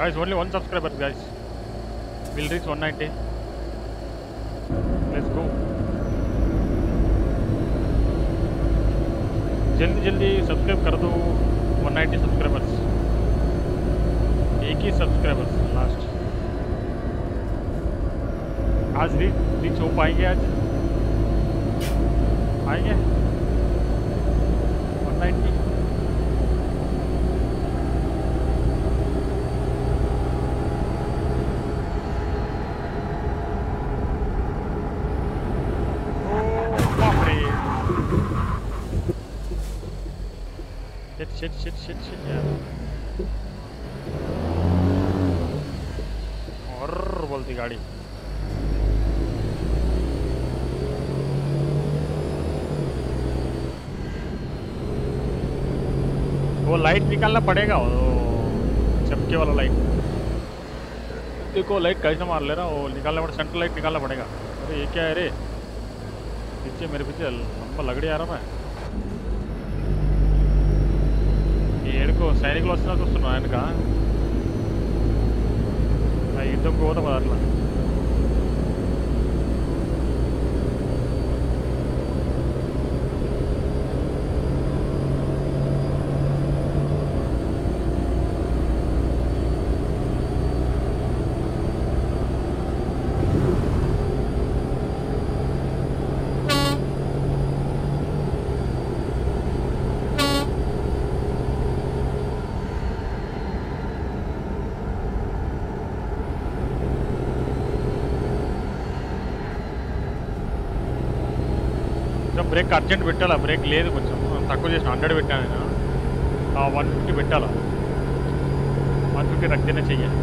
Guys, only one subscriber, guys. We'll reach 190. Let's go. जल्दी जल्दी subscribe कर दो 190 subscribers. एक ही subscribers last. आज reach हो पाएंगे, आज आएंगे 190. Shit, yeah. और बोलती गाड़ी वो लाइट निकालना पड़ेगा, वो चमके वाला लाइट. देखो लाइट कैसे मार ले रहा, वो निकालना पड़ेगा, सेंट्रल लाइट निकालना पड़ेगा. अरे ये क्या है रे, पीछे मेरे पीछे लंबा लगड़ी आ रहा. मैं ఏడుకో సైనికులు వస్తున్నా చూస్తున్నా వెనక, యుద్ధం కోత పదట్లా. బ్రేక్ అర్జెంట్ పెట్టాలా, బ్రేక్ లేదు కొంచెం తక్కువ చేసిన. 100 పెట్టాను నేను, 150 పెట్టాలా. 150 రక్తేనే చెయ్యాలి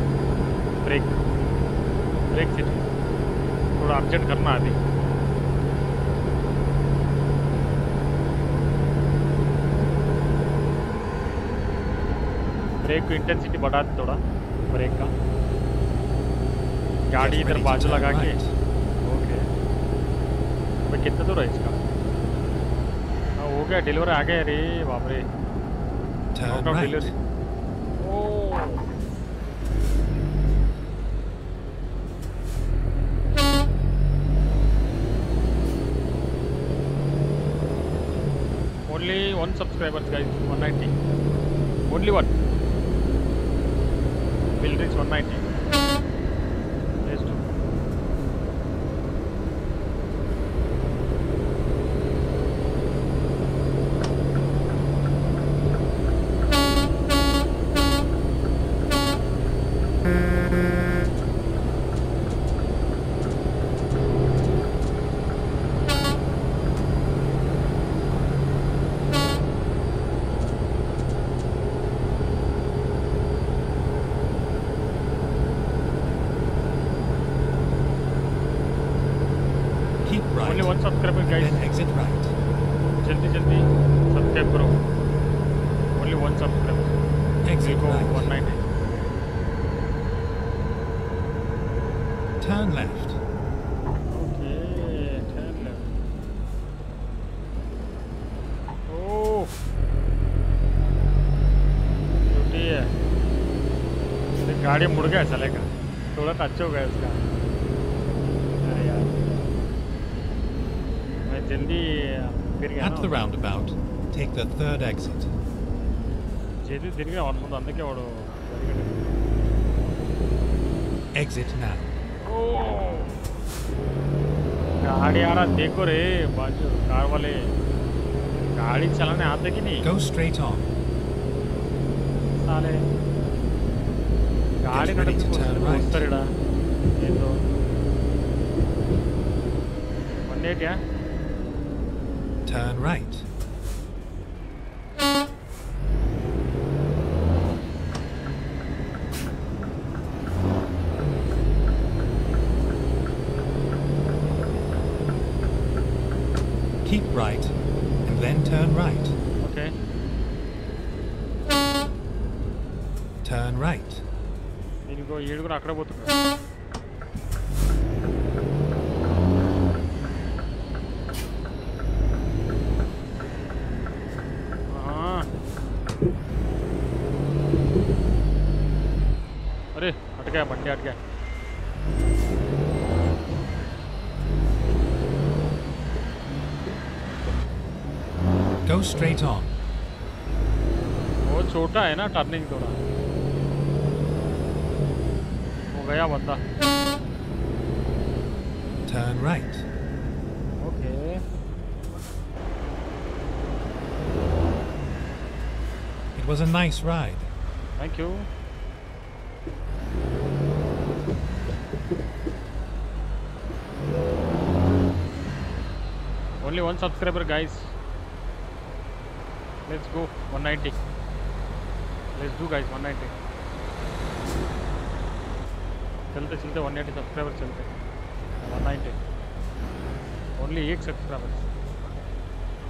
బ్రేక్. బ్రేక్ సిట్ కూడా అర్జెంట్ కన్నా అది. ब्रेक इंटेंसिटी बढ़ा दी थोड़ा ब्रेक का. गाड़ी इधर बाजू लगा के. ओके भाई, कितना दूर है इसका? हो गया डिलीवर आ गया. अरे बाप रे, deliver. Oh only one subscribers guys, 190 only one. Will reach 190. गाड़ी मुड़ गया, चलेगा थोड़ा टच हो गया उसका. अरे यार मैं जल्दी फिर गया. At the roundabout, take the third exit. जल्दी తిరిగి ఆన్ ముందు అందుకే వాడు. Exit now. ओ गाड़ी आ रहा, देखो रे बाजू कार वाले. गाड़ी चलाने आते कि नहीं. Go straight on. साले गाड़ी कट उतरेड़ा ये तो 180 है. Turn right. Keep right and then turn right. Okay. Turn right. ఇదిగో ఏడుగురు అక్కడ పోతున్నారు. అటగా బండి అటగా go straight on वो छोटा है ना टर्निंग थोड़ा हो गया बंदा turn right okay it was a nice ride thank you only one subscriber guys let's go 190 let's do guys 190 चलते चलते 180 सब्सक्राइबर चलते 190 only एक सब्सक्राइबर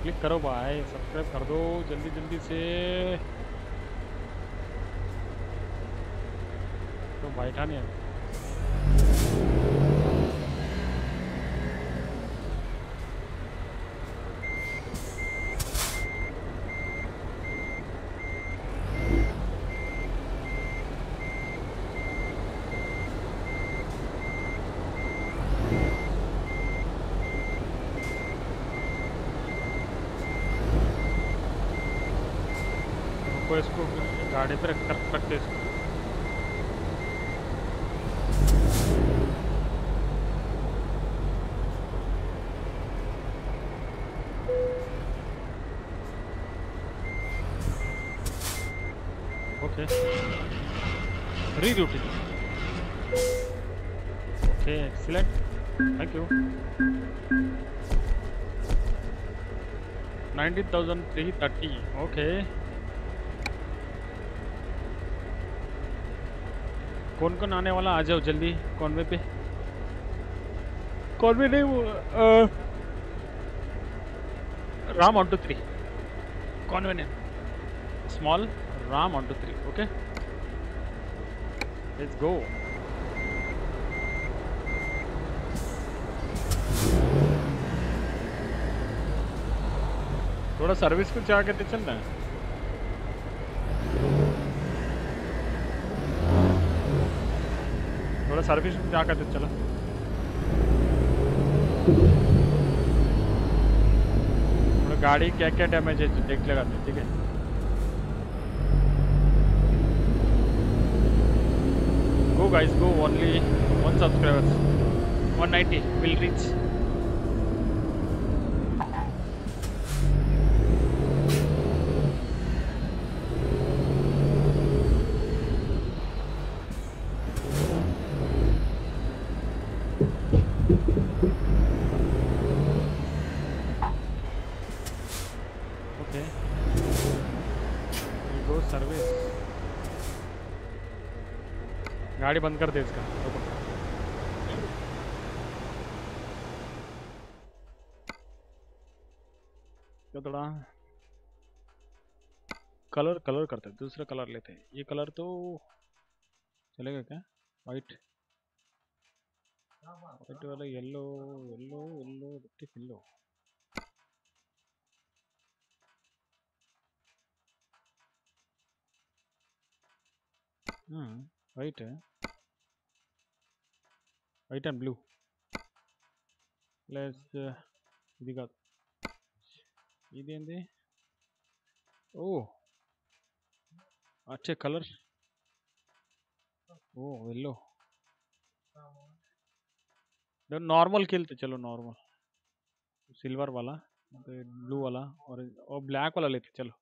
क्लिक करो भाई सब्सक्राइब कर दो जल्दी जल्दी से तो बैठा नहीं है इसको गाड़ी पर रखते इसको okay rerouting okay excellent thank you 19,330 okay कौन कौन आने वाला आ जाओ जल्दी कॉन्वे पे कॉन्वे नहीं वो राम 1 2 3 कॉन्वे नहीं स्मॉल राम 1 2 3 ओके लेट्स गो थोड़ा सर्विस को चाह के चलना है सर्विस क्या करते चला और गाड़ी क्या क्या डैमेज है देख लेगा ठीक है go guys go only 1 subscribers 190 will reach गाड़ी बंद कर दे इसका तो थोड़ा कलर कलर करते हैं दूसरा कलर लेते हैं ये कलर तो चलेगा क्या वाइट वाइट वाला yellow yellow yellow yellow white है white and blue let's idi ga idi endi oh acha color oh yellow the normal kelte chalo normal silver wala blue wala aur black wala lete chalo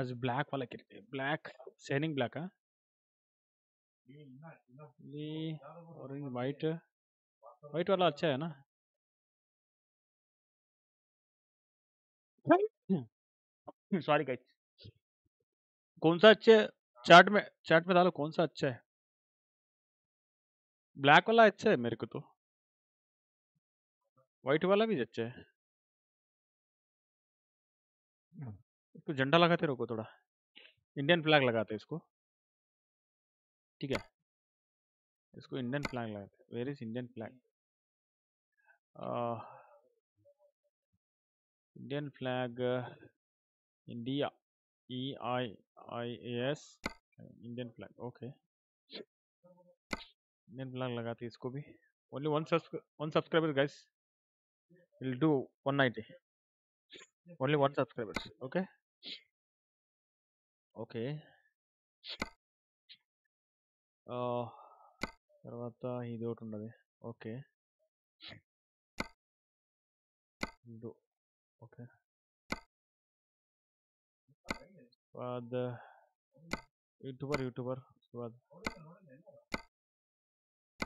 aaj black wala karte black shining black ha ये orange white white वाला अच्छा है ना sorry guys कौन सा अच्छा है chart में डालो कौन सा अच्छा है ब्लैक वाला अच्छा है मेरे को तो वाइट वाला भी अच्छा है इसको झंडा लगाते रोको थोड़ा इंडियन फ्लैग लगाते इसको ठीक है इसको इंडियन फ्लैग लगाते हैं where is Indian flag Indian flag India EIIAS Indian flag okay मैंने ब्लॉग लगा थी इसको भी। Only one subscriber guys will do 190, only one subscribers. Okay okay तरवाता ఇది ఒకటి ఉండది। ఓకే ఓకే बाद यूट्यूबर यूट्यूबर उसके बाद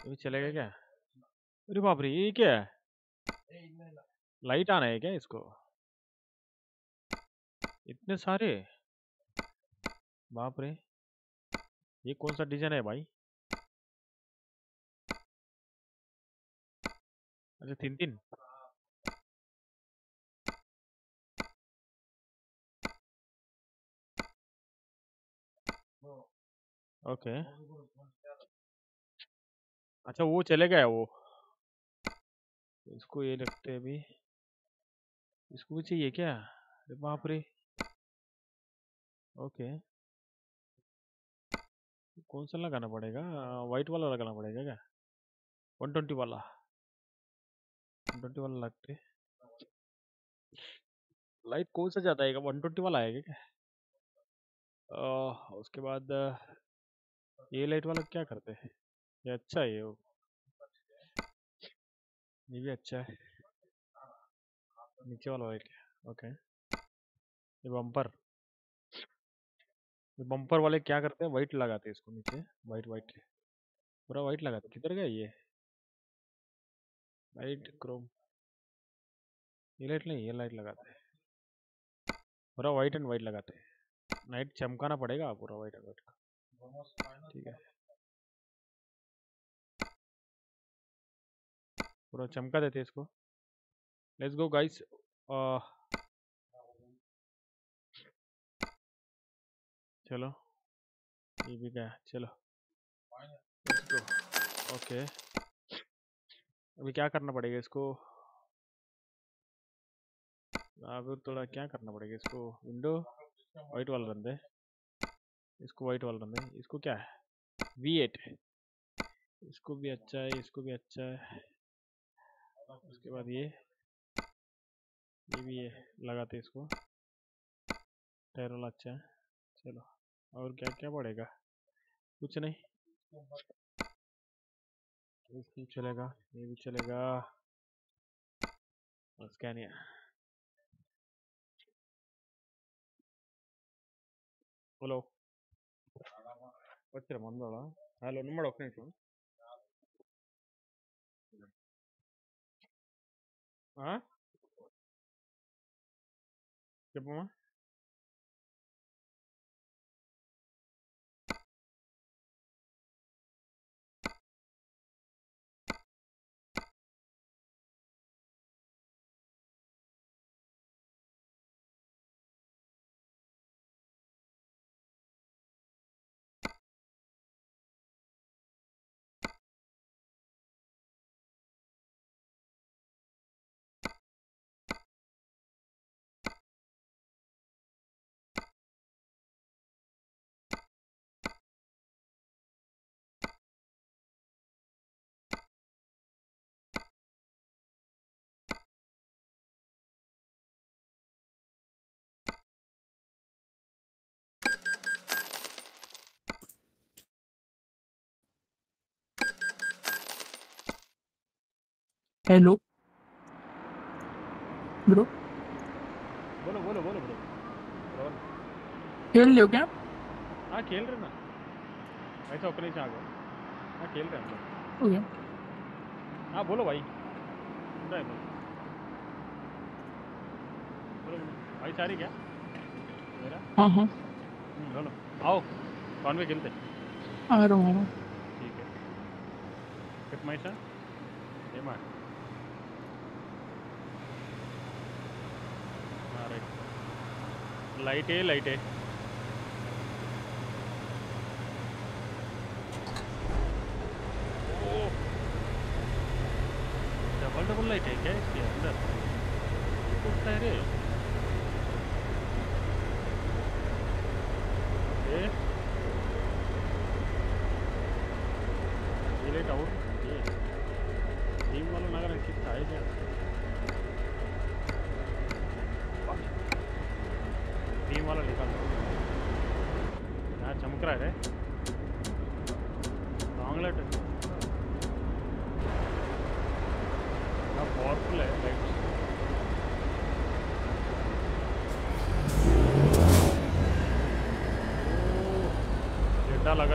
ये चलेगा क्या? अरे बाप रे ये क्या है? लाइट आना है क्या इसको? इतने सारे बाप रे, ये कौन सा डिजाइन है भाई? अच्छा तीन तीन ओके अच्छा वो चले गया वो। इसको ये रखते हैं अभी, इसको भी चाहिए क्या? अरे बाप रे ओके कौन सा लगाना पड़ेगा? वाइट वाला लगाना पड़ेगा क्या? 120 वाला, 120 वाला लगते। लाइट कौन सा ज़्यादा आएगा? 120 वाला आएगा क्या? उसके बाद ये लाइट वाला क्या करते हैं? ये अच्छा है, ये भी अच्छा है। नीचे वाला लाइट ओके। ये बम्पर, ये बम्पर वाले क्या करते हैं? वाइट लगाते हैं इसको नीचे, वाइट वाइट पूरा वाइट लगाते। किधर गया ये लाइट? क्रोम ये लाइट नहीं, ये लाइट लगाते हैं पूरा वाइट एंड वाइट लगाते हैं। नाइट चमकाना पड़ेगा पूरा वाइट एंड वाइट का, ठीक है पूरा चमका देते इसको। Let's go guys. चलो ये भी गया, चलो लेट्स गो। ओके अभी क्या करना पड़ेगा इसको? अभी थोड़ा क्या करना पड़ेगा इसको? विंडो वाइट वाला रन दे, इसको वाइट वाला रन दे। इसको क्या है? V8 है, इसको भी अच्छा है, इसको भी अच्छा है। उसके बाद ये भी ये लगाते इसको, टायर वाला अच्छा है। चलो और क्या क्या पड़ेगा? कुछ नहीं, इसकी चलेगा, ये भी चलेगा। उसका नहीं हेलो వచ్చారు మందోళ హలో నిమ్మడు ఒక్క నిమిషం చెప్పమ్మా हेलो ब्रो बोलो बोलो बोलो ब्रो। खेल रहे हो क्या? हाँ खेल रहे ना, ऐसा अपने से आ गए। हाँ खेल रहे हैं ओके। हाँ बोलो भाई, सुन रहे हैं बोलो भाई। सारी क्या मेरा? हाँ हाँ बोलो। आओ कौन में खेलते? आ रहा हूँ ठीक है। कितना ऐसा ये मार लाइट है, लाइट है। ओ डबल डबल लाइट है क्या इसके अंदर? कुत्ता है रे ये straight out. Team वालों ने अगर किक खाई है, team वाला निकाल दो। यहाँ चमक रहा है, बांग्लादेश। यहाँ powerful है लाइट्स। झंडा लगा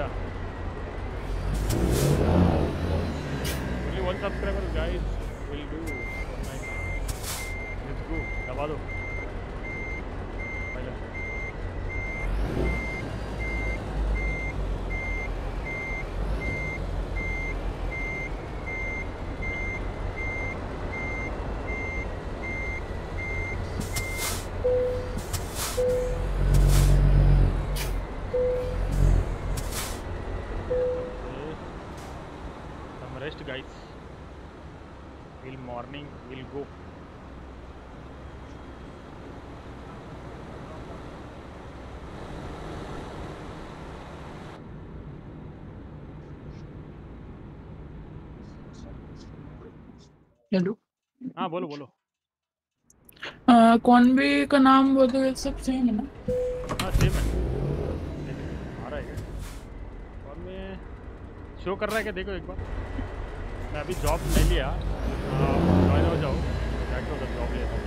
Only one subscriber, guys, will do for mine. Let's go. दबा दो. पहले. Go. हेलो हाँ बोलो बोलो कौन भी का नाम वगैरह सब सेम है ना हाँ सेम है आ रहा है और मैं शो कर रहा है क्या देखो एक बार मैं अभी जॉब नहीं लिया ज्वाइन हो जाओ जाके उधर जॉब लेता हूँ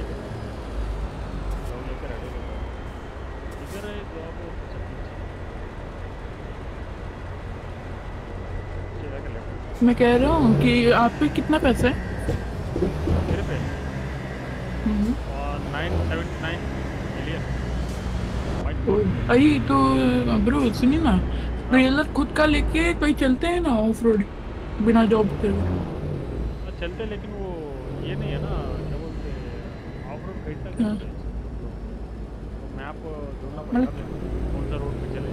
जॉब लेकर आते हैं इधर है जॉब चलिए मैं कह रहा हूँ कि आप पे कितना पैसा है मेरे पे 979 मिलियन आई तो ब्रो सुनिए ना ट्रेलर खुद का लेके कोई चलते हैं ना ऑफ रोड बिना जॉब के चलते लेकिन वो ये नहीं है ना क्या बोलते हैं ऑफ रोड खरीदना कैसे तो मैं आपको ढूंढना पड़ेगा कौन सा रोड पे चले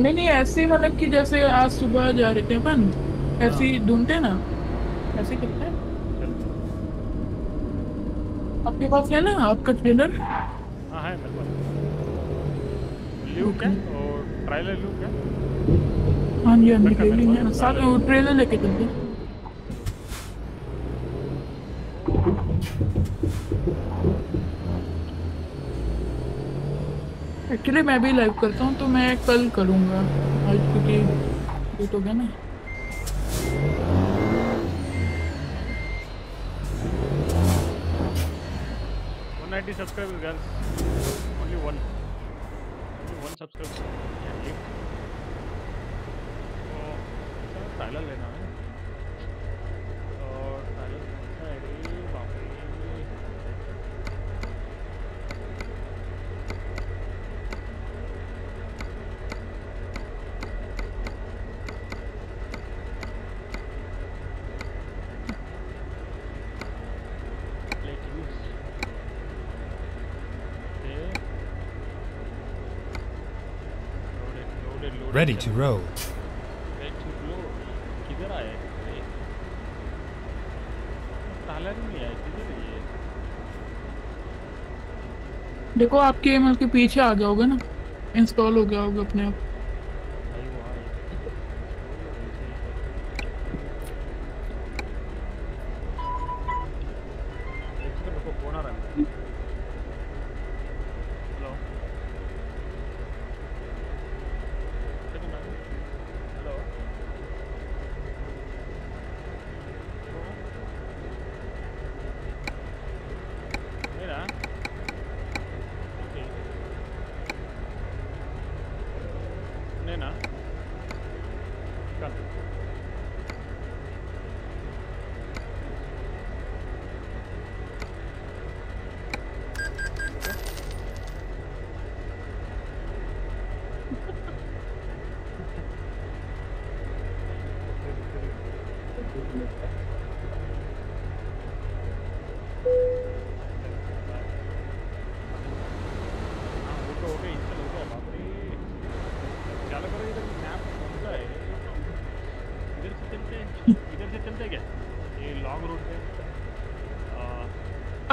नहीं नहीं ऐसे मतलब कि जैसे आज सुबह जा रहे थे अपन ऐसे ढूंढते ना ऐसे करते हैं आपके पास है ना आपका ट्रेलर हाँ है मेरे पास लूक है और ट्रेलर लूक है हाँ जी हाँ जी सारे ट्रेलर लेके चलते हैं एक्चुअली मैं भी लाइव करता हूँ तो मैं कल करूँगा आज क्योंकि ये तो गया ना लेना है Ready to roll. किधर आया? ताला नहीं आया किधर ये? देखो आपके मतलब के पीछे आ गया होगा ना? इंस्टॉल हो गया होगा अपने आप.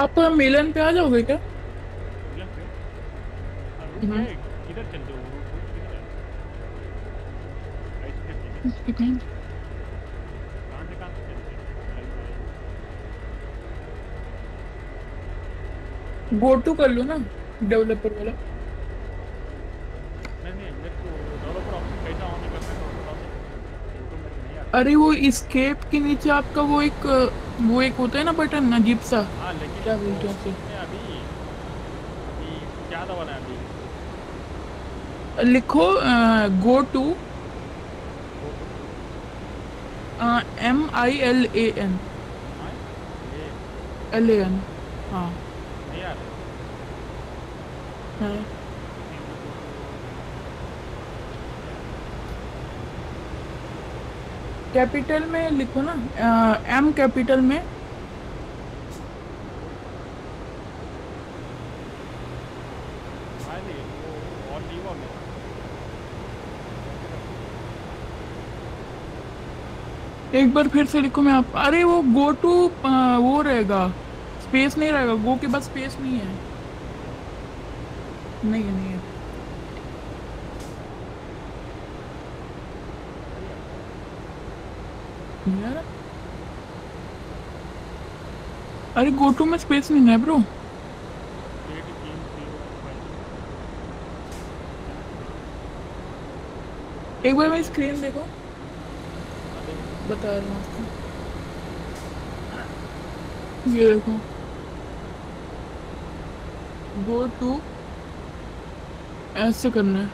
आप मिलन पे आ जाओगे क्या? मिलन पे? किधर चलते हो? गो टू कर लो ना डेवलपर वाला। नहीं मेरे को डेवलपर ऑप्शन कैसा ऑन करना है? अरे वो एस्केप के नीचे आपका वो एक होता है ना बटन ना जीप सा। हां लेकिन क्या बोलते हैं उसको? अभी क्या दबाना है? अभी लिखो गो टू MILAN। हां कैपिटल में लिखो ना M कैपिटल में एक बार फिर से लिखो। मैं आप अरे वो गो टू वो रहेगा स्पेस नहीं रहेगा गो के बाद स्पेस नहीं है। नहीं यार अरे गो टू में स्पेस नहीं है ब्रो। एक बार मैं स्क्रीन देखो बता रहा हूँ। ये देखो गो टू ऐसे करना है।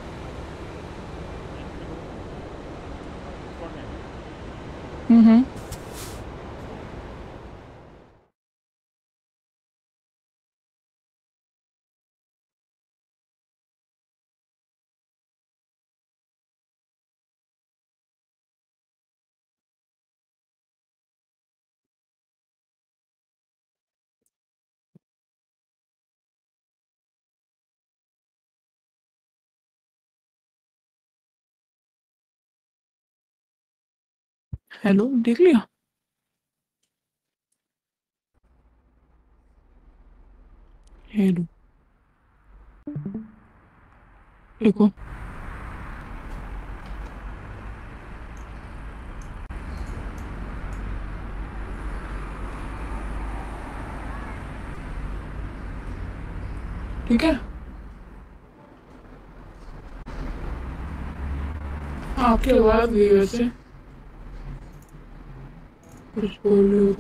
हेलो देख लिया हेलो देखो ठीक है। आपकी आवाज गई वैसे कुछ बोल रहे हो।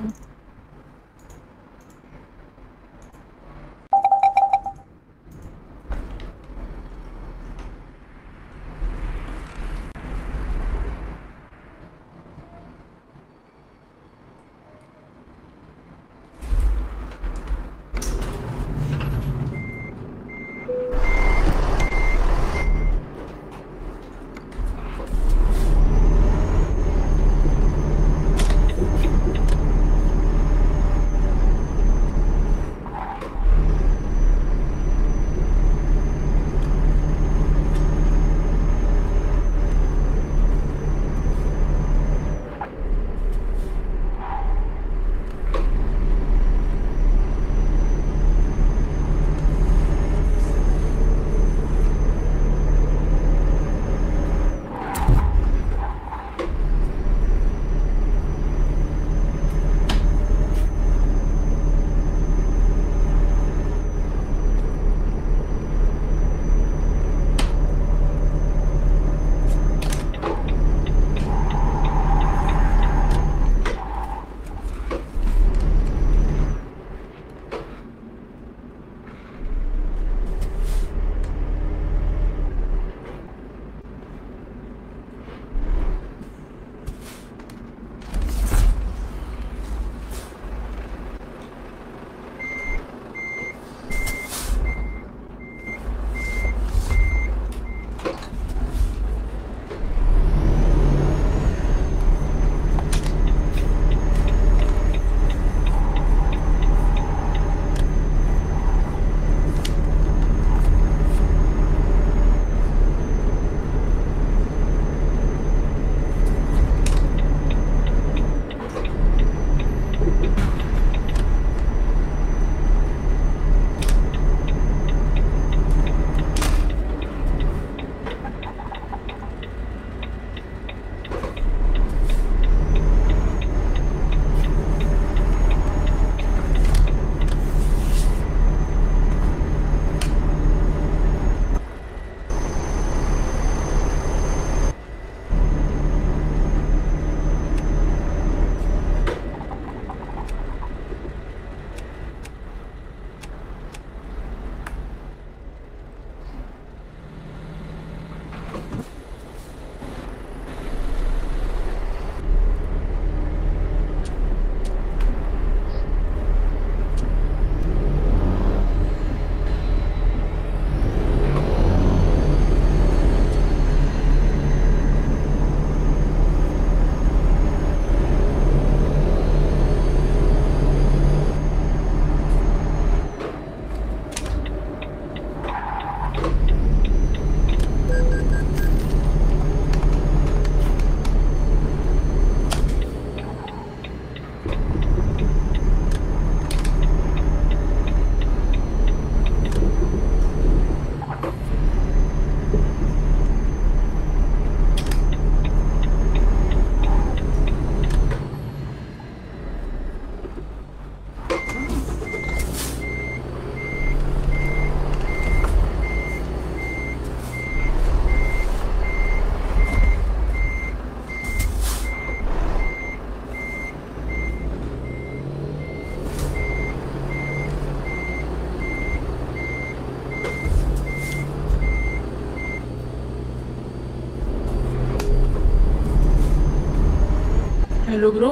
Hello bro.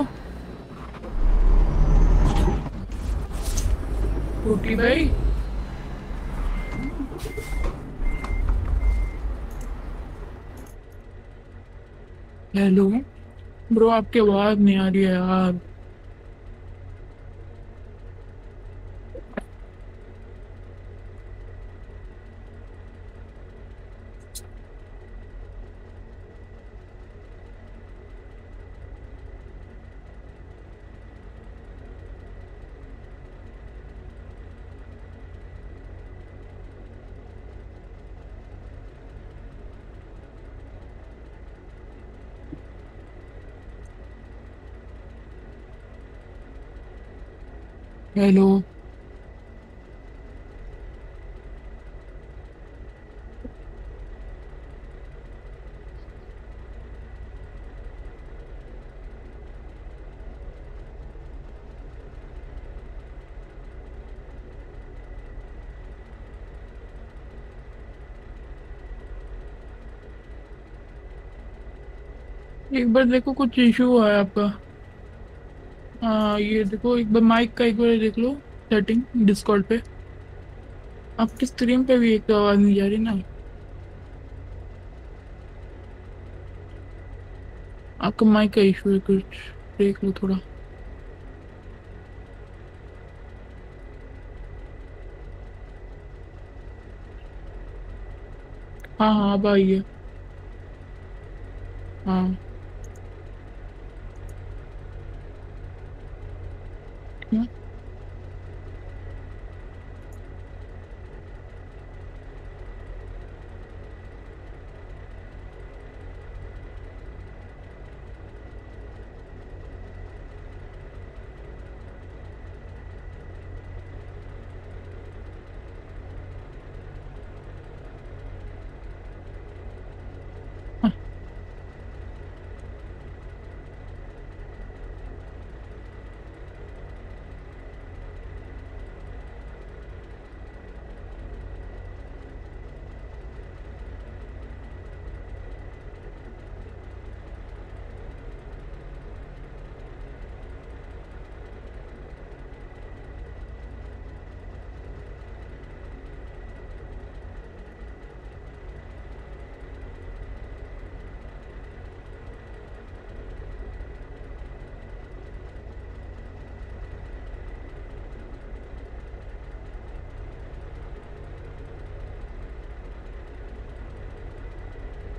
कुटी भाई हेलो ब्रो, आपके आवाज नहीं आ रही है यार। हेलो एक बार देखो, कुछ इशू हुआ है आपका। हाँ ये देखो, एक बार माइक का एक बार देख लो सेटिंग डिस्कॉर्ड पे। आपकी स्क्रीन पे भी एक आवाज़ नहीं जा रही ना। आपका माइक का इशू है कुछ, देख लो थोड़ा। हाँ, अब आइए। हाँ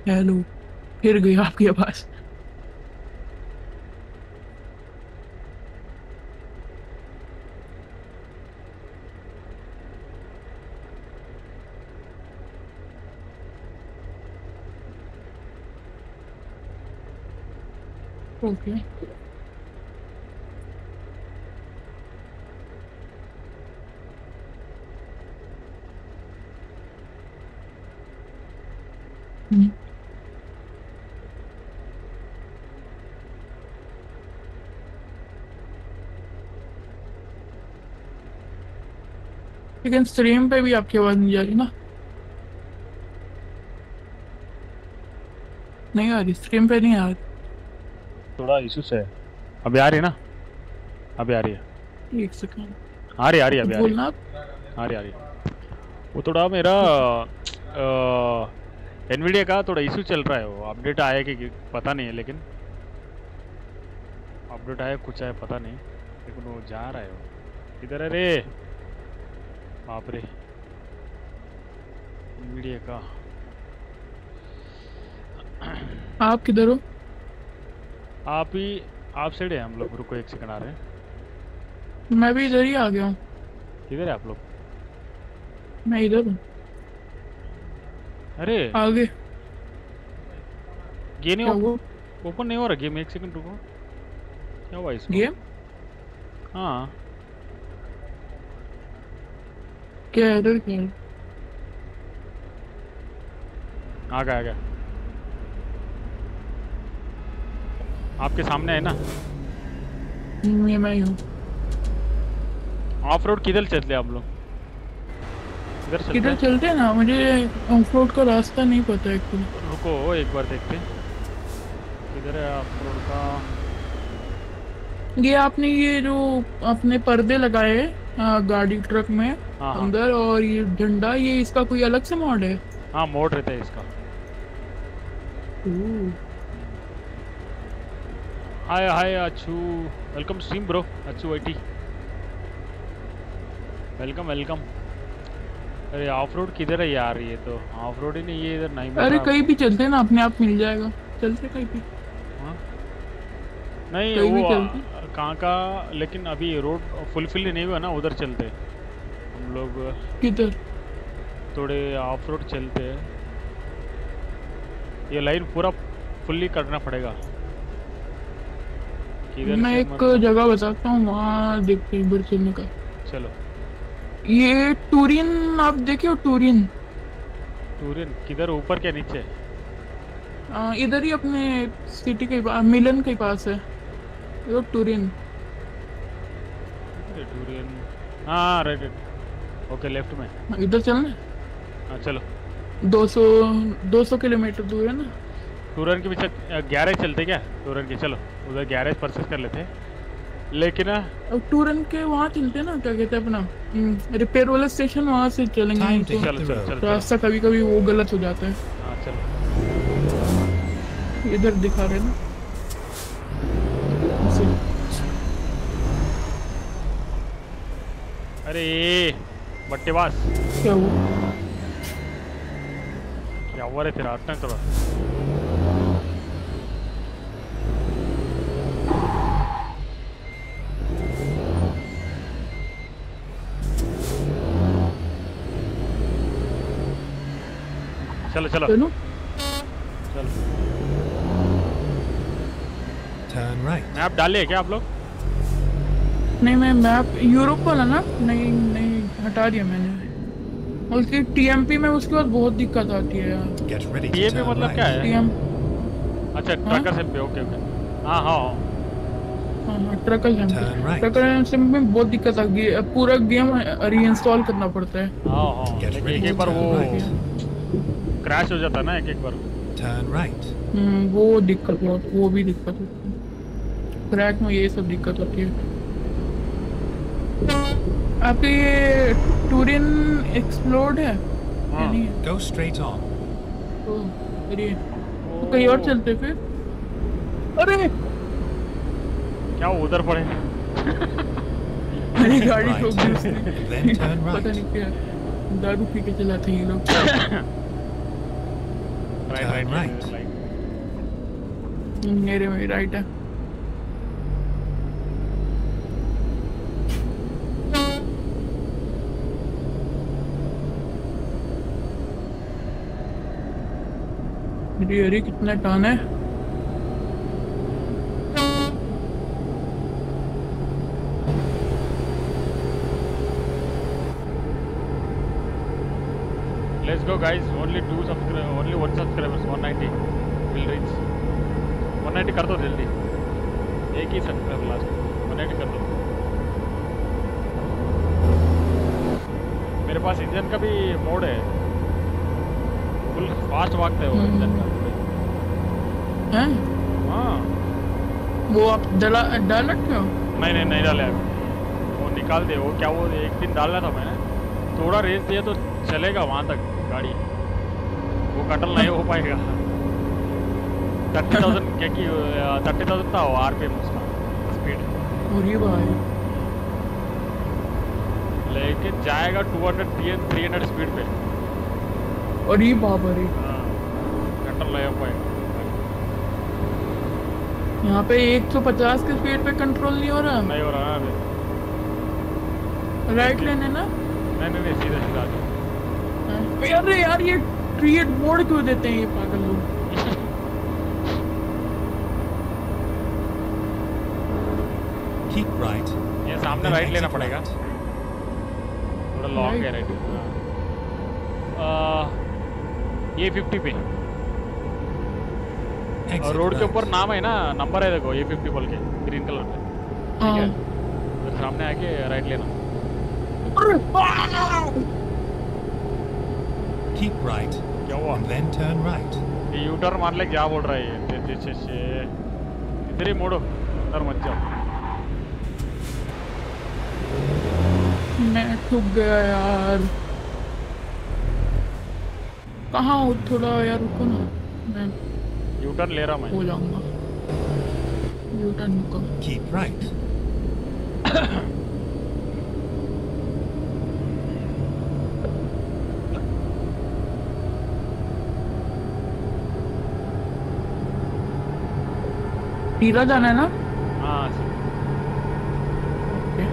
हेलो, फिर गई आपकी आवाज। ओके लेकिन स्ट्रीम पे भी आपकी आवाज नहीं जा रही ना। नहीं आ रही, स्ट्रीम पे नहीं आ रही। थोड़ा इश्यूज है। अभी आ रही है ना? अभी आ रही है। एक सेकंड। आ रही है अभी। बोलना आप। आ रही है। वो थोड़ा मेरा एनवीडिया का थोड़ा इशू चल रहा है। वो अपडेट आया कि पता नहीं है, लेकिन अपडेट आया कुछ आया पता नहीं, लेकिन वो जा रहा है। वो इधर है रे, बाप रे। एनवीडिया का आप किधर हो? आप ही आप साइड है हम लोग। रुको एक सेकंड, आ रहे हैं। मैं भी इधर ही आ गया हूँ। किधर है आप लोग? मैं इधर हूँ। अरे आगे गेम ओपन नहीं हो रहा। गेम एक सेकंड रुको, क्या हुआ इसको? गेम हाँ क्या है इधर? क्या आ गया आपके सामने है ना? मैं ही हूँ। ऑफ रोड किधर चलते आप लोग? किधर चलते हैं ना? मुझे ऑफ रोड का रास्ता नहीं पता एक्चुअली। रुको एक बार देखते हैं किधर है ऑफ रोड का। ये आपने ये जो अपने पर्दे लगाए गाड़ी ट्रक में अंदर और ये झंडा, ये इसका कोई अलग से मोड है? हाँ मोड रहता है इसका। हाय हाय अच्छू, वेलकम स्ट्रीम ब्रो। अच्छू आईटी वेलकम वेलकम। अरे ऑफ रोड किधर है यार? ये तो ऑफ रोड ही नहीं, ये इधर नहीं मिल रहा। अरे कहीं भी चलते हैं ना, अपने आप मिल जाएगा। चलते कहीं भी। नहीं कहीं भी चलते कहाँ का, लेकिन अभी रोड फुलफिल नहीं हुआ ना, उधर चलते हम लोग। किधर? थोड़े ऑफ रोड चलते। ये लाइन पूरा फुल्ली करना पड़ेगा। मैं एक जगह बताता हूँ, वहाँ देखते हैं चलने का। चलो ये टूरिन आप देखे हो? टूरिन टूरिन किधर, ऊपर क्या नीचे? इधर ही अपने सिटी के मिलन के पास है वो टूरिन। टूरिन हाँ राइट, ओके लेफ्ट में इधर चलना। हाँ चलो 200 किलोमीटर दूर है ना। टूरन के पीछे गैरेज चलते क्या? टूरन के चलो उधर गैरेज परचेज कर लेते हैं। लेकिन अब टूरन के वहाँ चलते ना, क्या कहते हैं अपना रिपेयर वाला स्टेशन, वहाँ से चलेंगे। रास्ता कभी कभी वो गलत हो जाता है। चलो इधर दिखा रहे ना। अरे बट्टेबाज क्या हुआ? क्या हुआ रे तेरा? हटना थोड़ा। चलो चलो चलो टर्न राइट। मैप डाले क्या आप लोग? नहीं मैं मैप यूरोप वाला ना नहीं नहीं हटा दिया मैंने। उसकी टीएमपी में उसके बाद बहुत दिक्कत आती है यार। टीएमपी मतलब क्या है? अच्छा ट्रकर सिम पे। ओके ओके हाँ हाँ ट्रकर सिम में बहुत दिक्कत आती है, पूरा गेम रीइंस्टॉल करना पड़ता है। हाँ एक बार वो क्रैश हो जाता है ना एक बार। टर्न राइट वो दिक्कत, वो भी दिक्कत होती है क्रैक में, ये सब दिक्कत होती है। आपके ये टूरिन एक्सप्लोर्ड है? नहीं है। Go straight on. ओ अरे तो कहीं और चलते फिर। अरे क्या उधर पड़े? मेरी गाड़ी ठोक दी उसने। पता नहीं क्या दारू पी के चलाते हैं ये लोग। राइट राइट राइट मेरे में राइट है। अरे कितना टर्न है। Let's go guys, only 2 subscribers, only 1 subscribers, 190 will reach। 190 कर दो जल्दी, एक ही सब्सक्राइबर लास्ट, 190 कर दो। मेरे पास इंजन का भी मोड है, फुल फास्ट भागता है वो इंजन का। हैं? हाँ वो आप डाला डाला क्यों? नहीं नहीं नहीं डाला, वो निकाल दे। वो क्या वो एक दिन डालना था मैंने, थोड़ा रेस दिया तो चलेगा वहाँ तक गाड़ी, वो कटल नहीं हो पाएगा। 30,000 क्या कि 30,000 था वो आरपीएम उसका स्पीड। अरे भाई लेकिन जाएगा 200-300 स्पीड पे। अरे बाप रे कटल नहीं हो पाएगा। यहाँ पे 150 के स्पीड पे कंट्रोल नहीं हो रहा। नहीं हो रहा है। राइट लेन है ना? नहीं नहीं सीधा सीधा जाओ। यार यार ये क्रिएट मोड क्यों देते हैं ये पागल लोग? Keep right। ये सामने राइट लेना पड़ेगा। थोड़ा लॉन्ग है राइट। ये 50 पे। और रोड के ऊपर नाम है ना, नंबर है देखो, ये 50 बोल के ग्रीन कलर पे। ठीक है तो सामने आके राइट लेना। Keep right and then turn right। ये यू टर्न मार ले, क्या बोल रहा है ये? इधर ही मोड़ो, अंदर मत जाओ। मैं थक गया यार। कहाँ हो? थोड़ा यार रुको ना, मैं यू टर्न ले रहा, मैं हो जाऊंगा। यू टर्न रुको। Keep right. सीधा जाना है ना? हाँ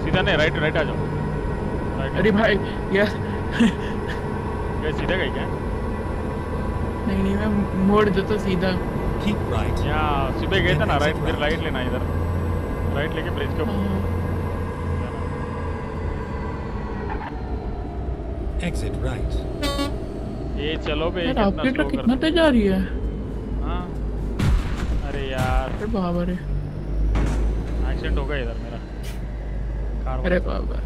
सीधा नहीं, राइट राइट आ जाओ। अरे भाई यार सीधा गई क्या? नहीं नहीं मैं मोड़ देता सीधा। ठीक राइट। यहाँ सुबह गए थे ना, राइट फिर राइट लेना, इधर राइट लेके ब्रिज के ऊपर एग्जिट राइट। ये चलो बे यार कितना तेज जा रही है। हाँ यार अरे बाबा रे, एक्सीडेंट हो गया इधर मेरा कार। अरे बाबा,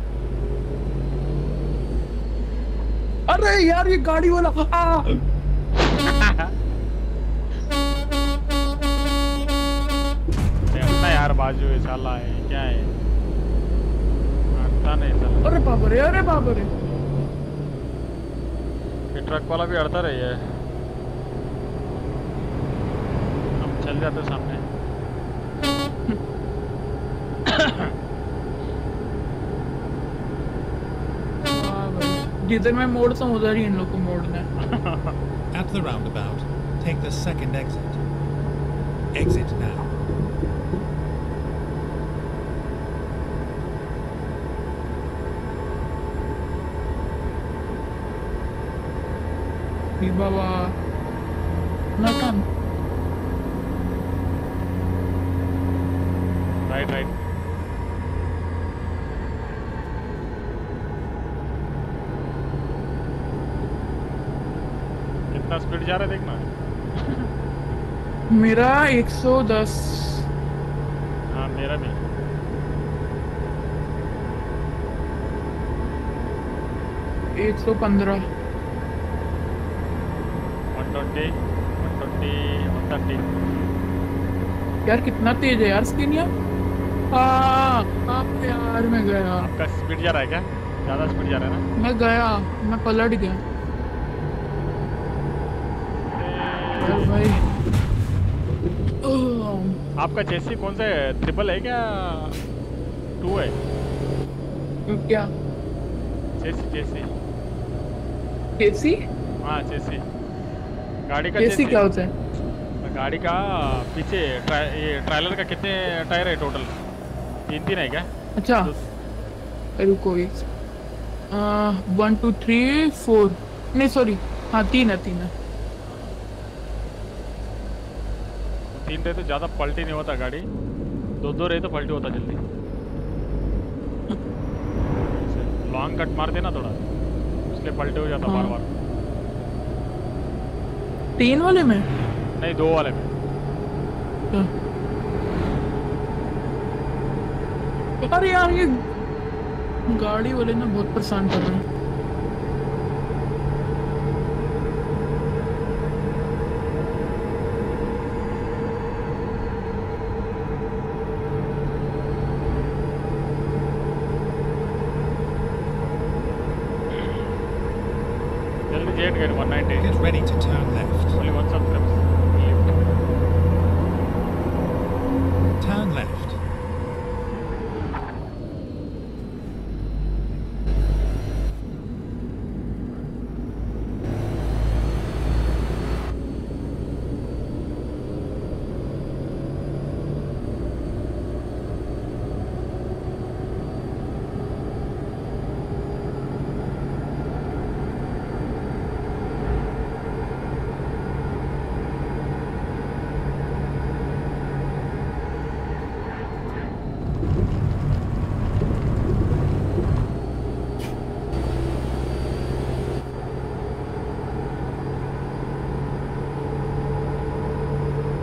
अरे यार ये गाड़ी वाला अपना यार बाजू है साला, है क्या है अड़ता नहीं साला। अरे बाबा रे, अरे बाबा रे, ये ट्रक वाला भी अड़ता रही है। चल जाते सामने। जिधर मैं मोड़ता हूँ उधर ही इन लोगों को मोड़ना है। At the roundabout, take the second exit. Exit now. बाबा ना काम। Right right. कितना स्पीड जा रहा है देखना। मेरा 110। हाँ मेरा भी। एक 115। 120, 130। यार कितना तेज है यार स्किन यार। यार मैं गया। आपका स्पीड जा रहा है क्या? ज़्यादा स्पीड जा रहा है ना। मैं गया, मैं पलट गया भाई। आपका चेसी कौन सा है? ट्रिपल है क्या 2 है क्या? चेसी चेसी चेसी। हाँ चेसी गाड़ी का। चेसी क्या होता है? गाड़ी का पीछे ये ट्रैलर का कितने टायर है टोटल? 3 है क्या? अच्छा रुको, 1 2 3 4 नहीं सॉरी, हाँ 3 है। 3 रहे तो ज्यादा पलटी नहीं होता गाड़ी, 2 रहे तो पलटी होता जल्दी। लॉन्ग कट मार देना थोड़ा, उसके पलटी हो जाता बार बार। 3 वाले में नहीं, 2 वाले में। अरे यार ये गाड़ी वाले ना बहुत परेशान कर रहे हैं।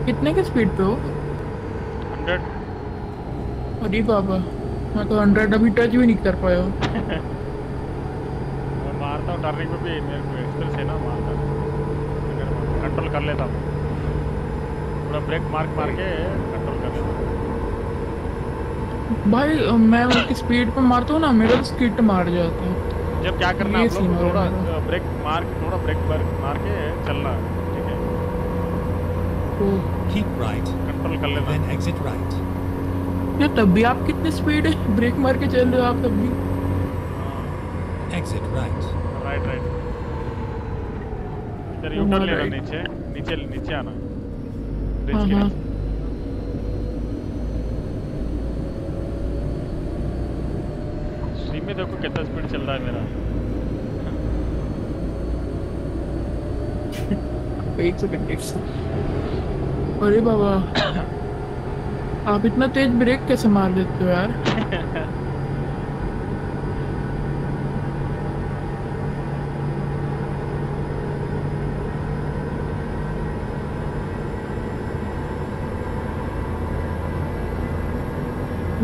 कितने की स्पीड पे हो? 100। अरे बाबा मैं तो 100 अभी टच भी नहीं कर पाया हूँ। मैं मारता हूँ टर्निंग पे भी, मेरे को एक्सप्रेस है ना, मारता हूँ कंट्रोल कर लेता हूँ थोड़ा, ब्रेक मार के कंट्रोल कर लेता हूँ। भाई मैं उसकी स्पीड पे मारता हूँ ना, मेरा स्किट मार जाता है। जब क्या करना है आप लोग, थोड़ा ब्रेक मार के चलना, ठीक है? कीप राइट, कंट्रोल कर लेना, देन एग्जिट राइट। ये तब भी आप कितनी स्पीड है, ब्रेक मार के चल रहे हो आप तब भी। एग्जिट राइट, राइट राइट, इधर यू टर्न लेना, नीचे नीचे नीचे आना, ब्रिज के नीचे। में देखो कितना स्पीड चल रहा है मेरा। 1 सेकंड। अरे बाबा आप इतना तेज ब्रेक कैसे मार देते हो यार।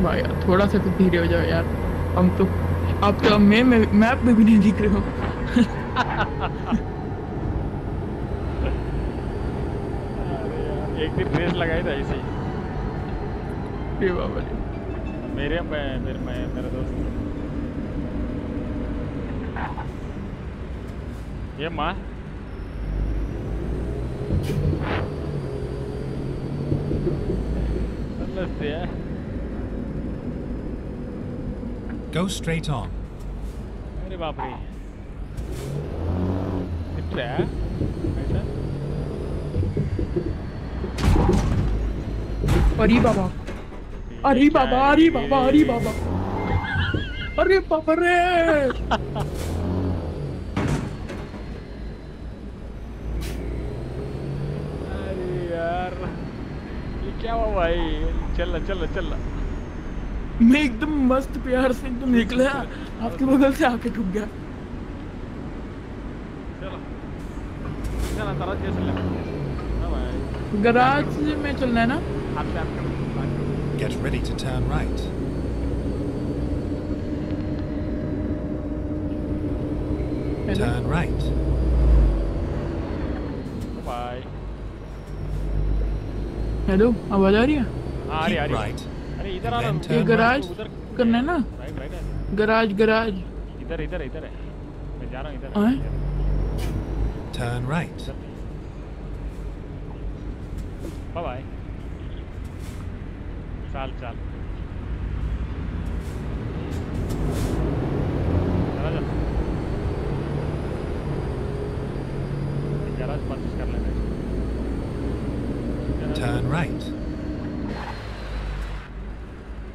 भाई यार थोड़ा सा तो धीरे हो जाओ यार। हम तो आप तो मैप में भी नहीं दिख रहे हो। एक दिन रेस लगाई था ऐसे ही मेरा दोस्त। ये माँ यार, go straight on. अरे बाप रे, कितना है ऐसा? अरे बाबा, अरे बाबा, अरे बाबा, अरे बाबा, अरे बाबा रे। अरे यार ये क्या हुआ भाई? चल चल चल, मैं एकदम मस्त प्यार से एकदम निकला, आपके बगल से आके ठुक गया। चलो गराज में चलना है ना। Get ready to turn right. Turn right. Bye. Hello, आवाज आ रही है? आ रही है। अरे इधर आ रहा हूं, ये गराज करना है ना। गराज गराज इधर इधर इधर है, मैं जा रहा हूं इधर। Turn right, bye bye. चल चल गराज पास कर लेना। Turn right,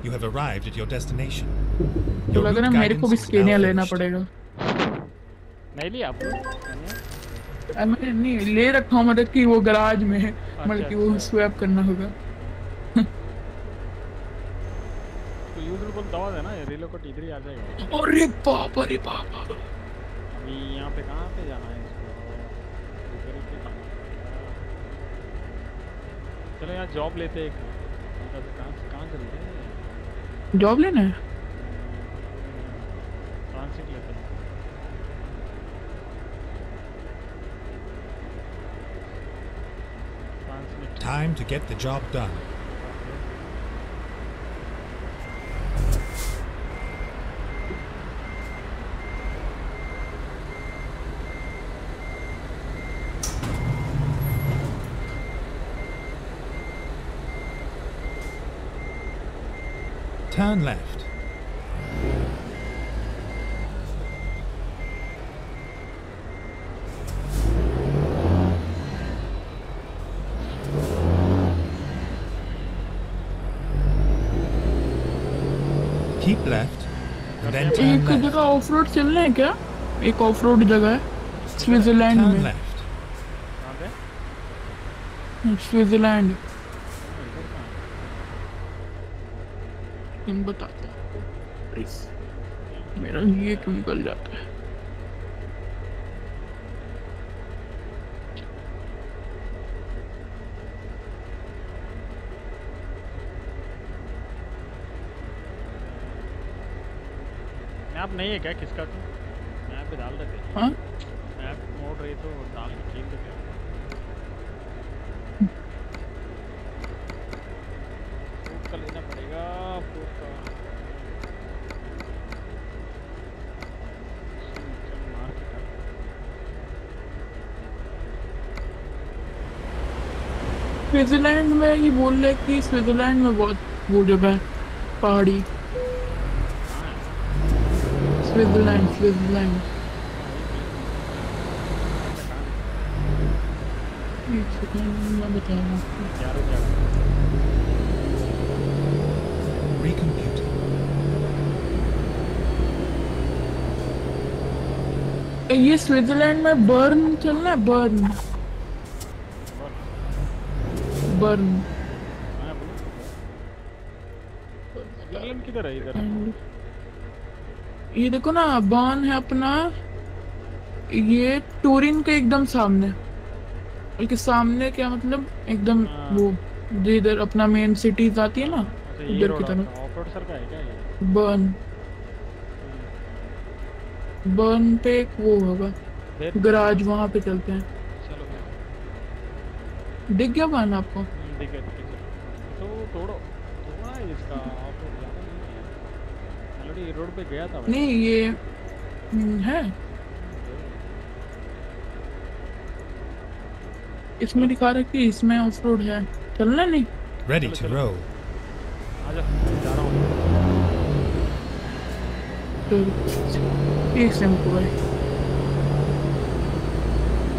you have arrived at your destination. तो लग रहा है मेरे को भी स्कैनियर लेना पड़ेगा। नहीं लिया आपको? मैंने नहीं ले रखा हूं, मतलब कि वो गैराज में है, मतलब कि वो स्वैप करना होगा। तो यूजुअल को दबा देना, रिलोकेट इधर ही आ जाएगा। अरे बाप रे बाप, अभी यहां पे कहां पे जाना है इसको? चलो यहां जॉब लेते हैं, कहां चलते हैं? जॉब लेना है, ट्रांसिट लेते हैं। Time to get the job done. Turn left. Keep left. Then turn left. एक जगह ऑफ रोड चलना है क्या? एक ऑफ रोड जगह है स्विट्जरलैंड में। स्विट्जरलैंड बताता है। मेरा ये क्यों निकल जाता है? मैप नहीं है क्या किसका? तो मैप पे डाल देते हैं। मैप मोड़ रही तो डाल के खेल देते हैं। लेना पड़ेगा आपको। स्विट्जरलैंड में ये बोल रहे कि स्विट्जरलैंड में बहुत वो जगह है पहाड़ी। स्विट्जरलैंड मैं बताऊंगा ये स्विट्जरलैंड में बर्न चलना है। बर्न बर्न किधर है? इधर ये देखो ना बर्न है अपना, ये टूरिन के एकदम सामने। बल्कि सामने क्या मतलब एकदम वो जिधर अपना मेन सिटीज आती है ना उधर की तरफ। ऑफ रोड सर का है क्या ये? बर्न बर्न पे वो होगा गराज, वहाँ पे चलते हैं। चलो दिख गया बर्न आपको? दिख गया तो तोड़ो थोड़ा इसका ऑफ रोड जाना है। ऑलरेडी रोड पे गया था नहीं ये है, इसमें दिखा रहा है कि इसमें ऑफ रोड है। चलना नहीं? Ready to roll. आजा जा रहा हूँ एक सेकंड भाई।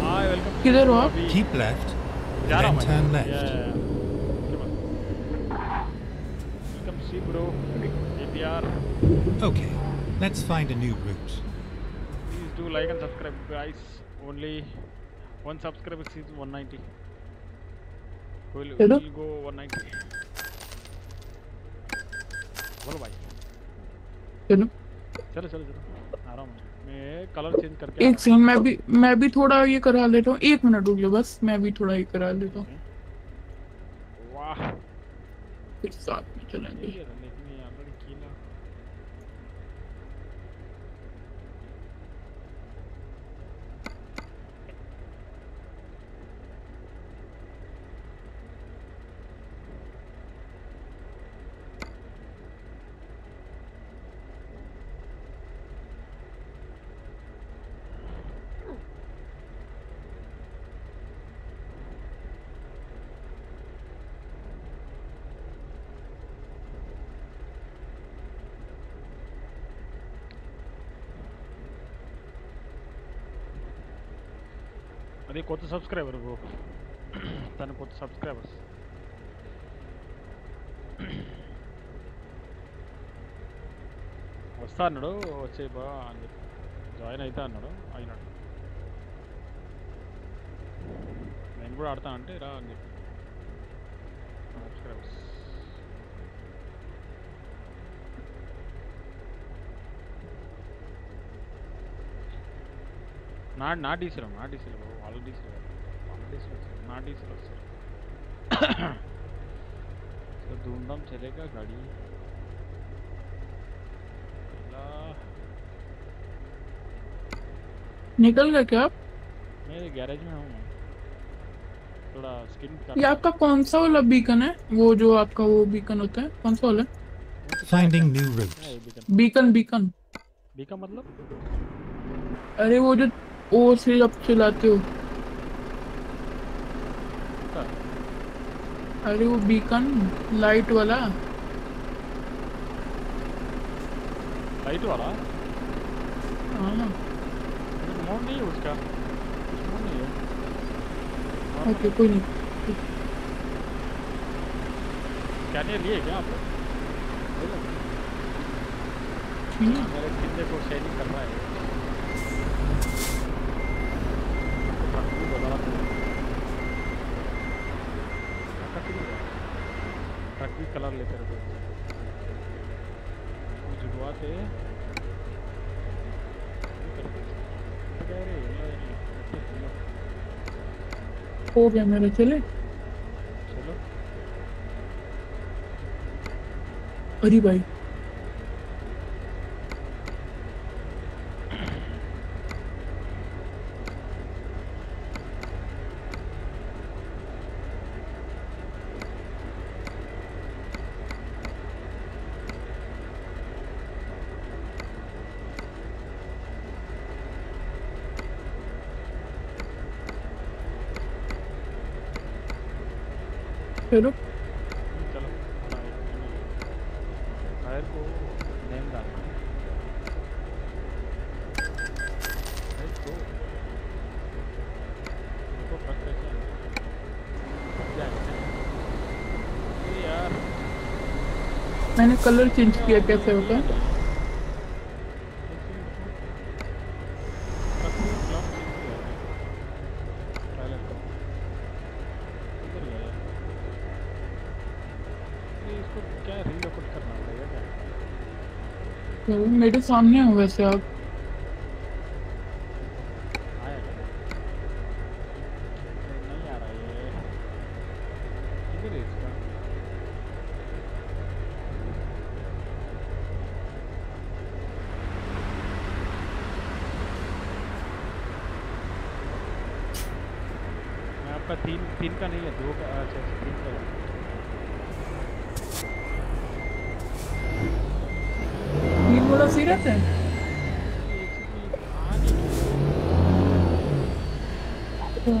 Hi welcome. किधर हो आप? कीप लेफ्ट जा रहा हूँ। Turn left. Welcome C bro APR. Okay let's find a new route. Please do like and subscribe guys. Only one subscriber is 190. We'll go 190. बोलो भाई। चलो चलो चलो आ रहा हूँ मैं। कलर चेंज करके एक सीन मैं भी थोड़ा ये करा लेता हूँ। एक मिनट रुक लो बस, मैं भी थोड़ा ये करा लेता हूँ। वाह फिर साथ में चलेंगे। అదే కొత్త సబ్స్క్రైబర్ బ్రో, తన కొత్త సబ్స్క్రైబర్స్ వస్తాడు వచ్చే బా జాయిన్ అవుతా అన్నాడు. అయినాడు నేను కూడా ఆడతా అంటే రా అని చెప్పి సబ్స్క్రైబర్స్ నా డీసీలో నా డీసీలో धूमधाम चलेगा गाड़ी। निकल गया क्या आप? मेरे गैरेज में हूँ। थोड़ा स्किन। ये आपका कौन सा वाला बीकन है? वो जो आपका वो बीकन होता है कौन सा वाला? Finding new route. Beacon beacon beacon मतलब अरे वो जो ओ से आप चलाते हो। अरे वो बीकन लाइट वाला। लाइट वाला हाँ मोड नहीं है उसका, मोड नहीं है। ओके कोई नहीं। क्या नहीं लिए क्या आप? मेरे कितने को शेयरिंग कर रहा है कलर लेकर हो गया मेरे। चले चलो अरे भाई चलो टायर को नेम डाल मैंने कलर चेंज किया कैसे होता है मेरे सामने हो वैसे आप आपका तीन का नहीं है दो का अच्छा तीन का बोला सीरियस है अच्छा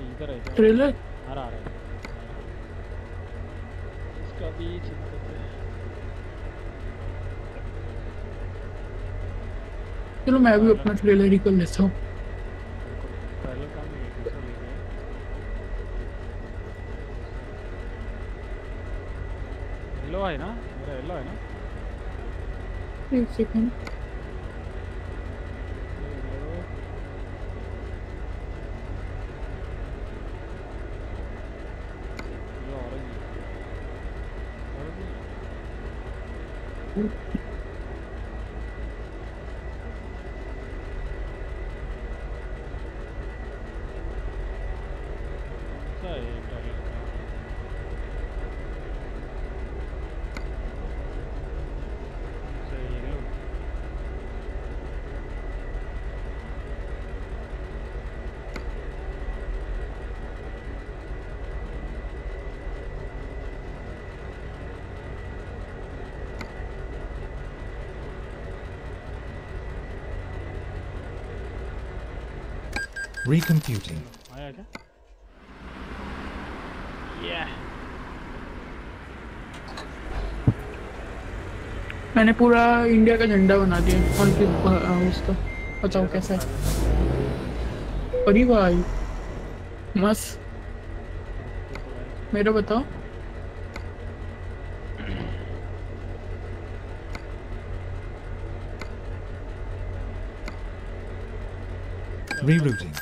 इधर है ट्रेलर आ रहा है इसका भी चलो मैं भी अपना ट्रेलर ही कर लेता हूँ लो है ना हेलो है ना एक सेकंड Recomputing. आया क्या? Yeah. मैंने पूरा इंडिया का झंडा बना दिया कौन की उसका बताओ कैसा है अरे भाई मस्त मेरा बताओ Rerouting.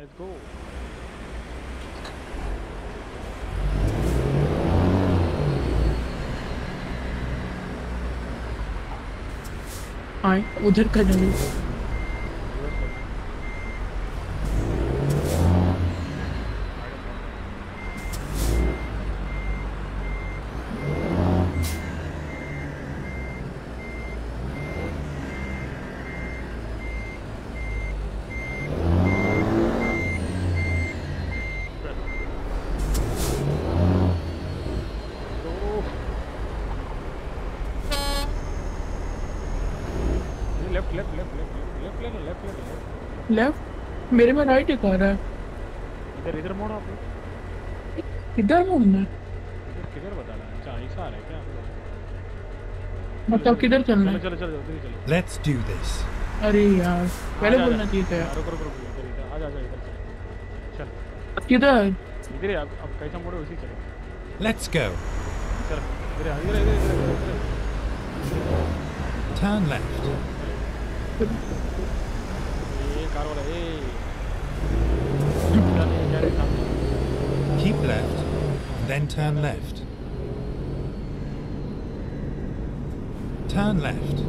Let's go. Hi, उधर का नहीं लेफ्ट मेरे में राइट दिखा रहा है इधर इधर मोड़ आप इधर मोड़ना इधर किधर बताना अच्छा ऐसा आ रहा है क्या आपको मतलब किधर चलना है चलो चलो जल्दी चलो लेट्स डू दिस अरे यार पहले बोलना चाहिए था यार रुक रुक रुक इधर इधर आ जा इधर चल किधर इधर अब कैसा मोड़ है उसी चलो लेट्स गो चल इधर आ इधर इधर turn left Carola, hey. Keep left, then turn left. Turn left.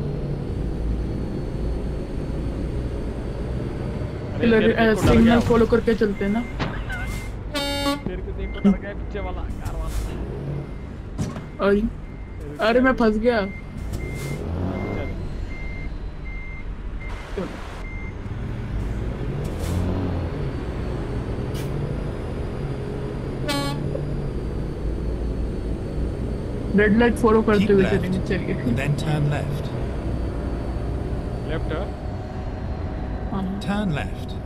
Signal follow करके चलते हैं ना तेरे को देख पता लग गया पीछे वाला कार वाला अरे अरे मैं फंस गया रेड लाइट फॉलो करते हुए चलेंगे चलिए then turn left left turn left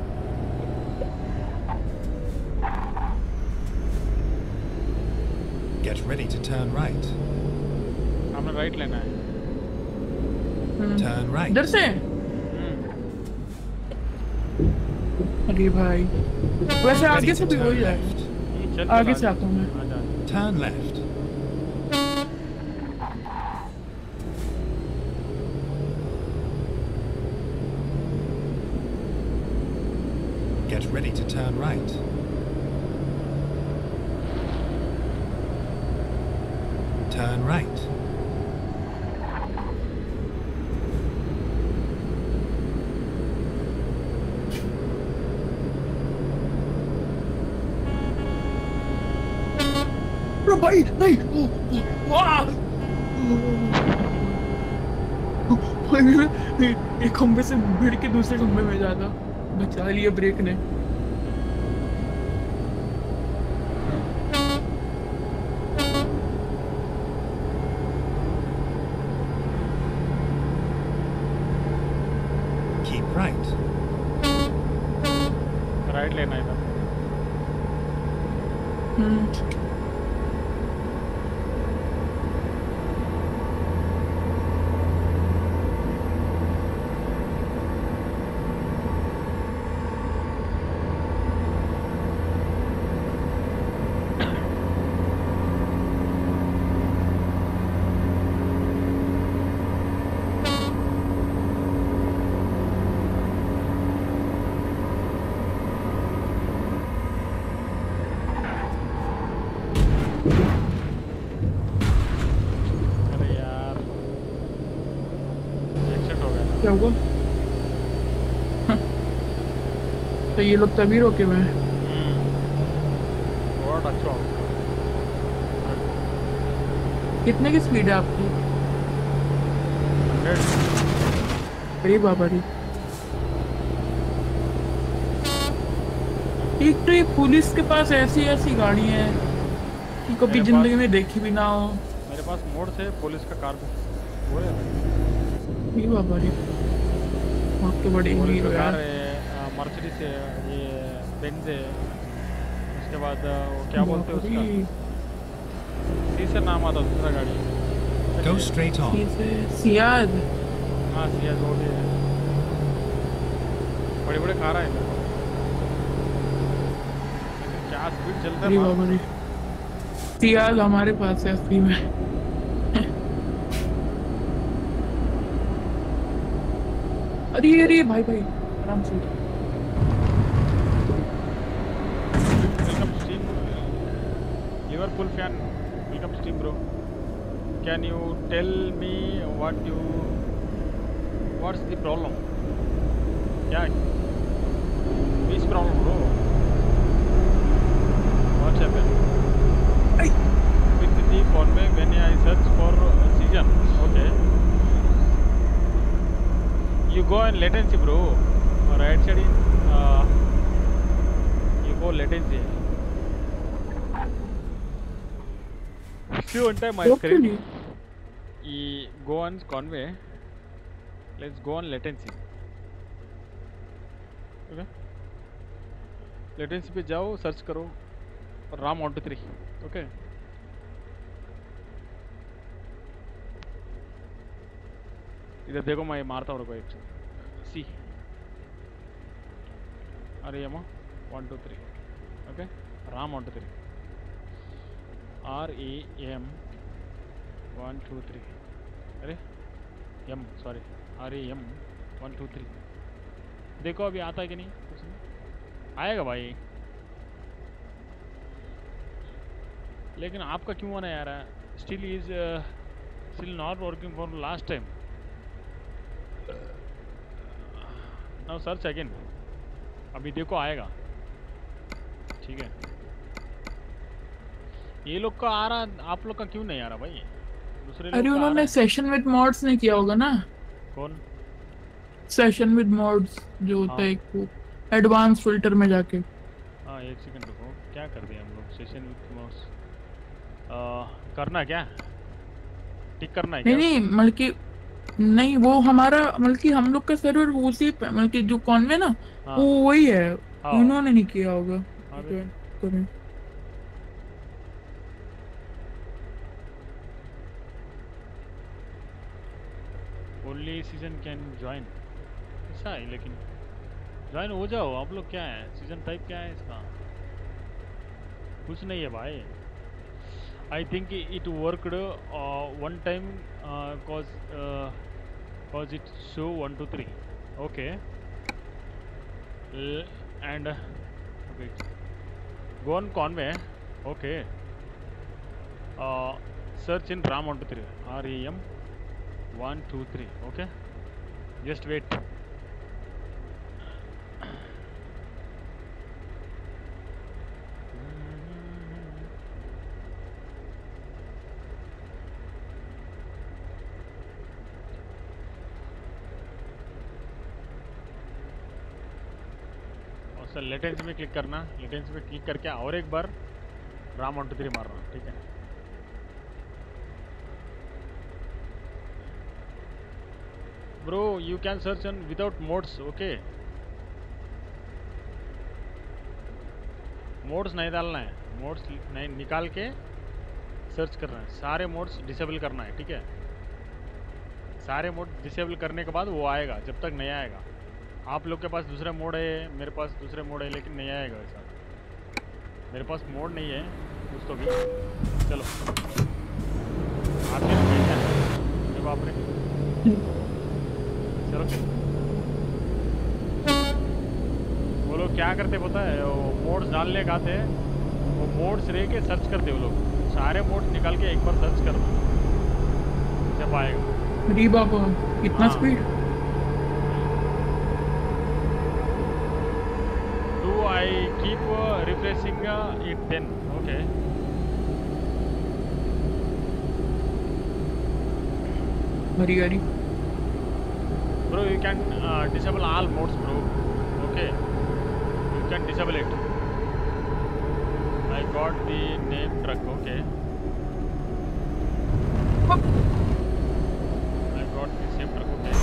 ready to turn right. हमने right लेना है. Turn right. इधर से. अरे भाई. वैसे आगे से भी वही है. आगे से आता हूँ मैं. Turn left. Get ready to turn right. Turn right. Wait, wait. Wow. एक खंबे से भिड़ के दूसरे खंबे में जाता, बचा लिया ब्रेक ने. तो ये लोग तभी रोके हुए हैं. बहुत अच्छा. कितने की स्पीड है आपकी? 100. अरे बाबा रे. एक तो ये पुलिस के पास ऐसी ऐसी गाड़ी है कि कभी जिंदगी में देखी भी ना हो. मेरे पास मोड़ से पुलिस का कार वो है. अरे बाबा रे. आपके बड़े हीरो यार. मर्सिडीज है, ये बेंज है, उसके बाद वो क्या बोलते हैं उसका, सी से नाम आता दूसरा गाड़ी. Go straight on. सियाज. हाँ सियाज वो भी है. बड़े बड़े कार हैं. क्या स्पीड चलता है बाबा. सियाज हमारे पास है असली में. अरे अरे भाई भाई आराम से. Full fan, welcome stream bro. Can you tell me what's the problem? Yeah, which problem bro? What's happened? With the phone me when I search for season, okay. You go in latency bro. Right side, you go latency. Few time my screen go on convey. Let's go on latency. Okay, latency पे जाओ, search करो RAM 123. Okay, इधर देखो मैं मारता हूँ एक C. अरे यमा 123. Okay, RAM 123. RAM 123. अरे M सॉरी RAM 123. देखो अभी आता है कि नहीं. उसमें आएगा भाई, लेकिन आपका क्यों आना यार. still not working for last time. Now search again. अभी देखो आएगा. ठीक है, ये लोग का आ रहा, आप लोग का क्यों नहीं आ रहा भाई. दूसरे लोग. अरे उन्होंने सेशन विद मॉड्स ने किया होगा ना. कौन सेशन विद मॉड्स जो होता है एक एडवांस फिल्टर में जाके. हां एक सेकंड रुको, क्या कर दिया हम लोग. सेशन विद मॉड्स करना क्या, टिक करना है क्या? नहीं नहीं बल्कि नहीं, वो हमारा बल्कि हम लोग का सर्वर उसी बल्कि जो कॉन्वे ना वो वही है. उन्होंने नहीं किया होगा. करें only season can join. अच्छा है, लेकिन ज्वाइन हो जाओ आप लोग। क्या है सीजन टाइप, क्या है इसका? कुछ नहीं है भाई। I think it worked one time cause it show 1 2 3 okay and okay go on Conway okay search in RAM 1 2 3 RAM 1 2 3 okay just wait. Sir latency में क्लिक करना, लेटेंसी पे क्लिक करके और एक बार RAM 1 2 3 मारना, ठीक है? Bro you can search and without mods, okay? Mods नहीं डालना है, मोड्स नहीं निकाल के सर्च करना है। सारे मोड्स डिसेबल करना है, ठीक है? सारे मोड डिसेबल करने के बाद वो आएगा, जब तक नहीं आएगा। आप लोग के पास दूसरा मोड है, मेरे पास दूसरे मोड है, लेकिन नहीं आएगा ऐसा। मेरे पास मोड नहीं है कुछ तो भी। चलो आपने भेजा है जब आपने, चलो वो लोग क्या करते पता है, वो मोड्स डालने का थे, वो मोड्स रह के सर्च करते वो लोग। सारे मोड्स निकाल के एक बार सर्च करना जब आएगा। री बाबा इतना speed I keep refreshing it then, okay. Hurry. Bro, you can disable all modes, bro. Okay. You can disable it. I got the name truck, okay. I got the same truck, okay.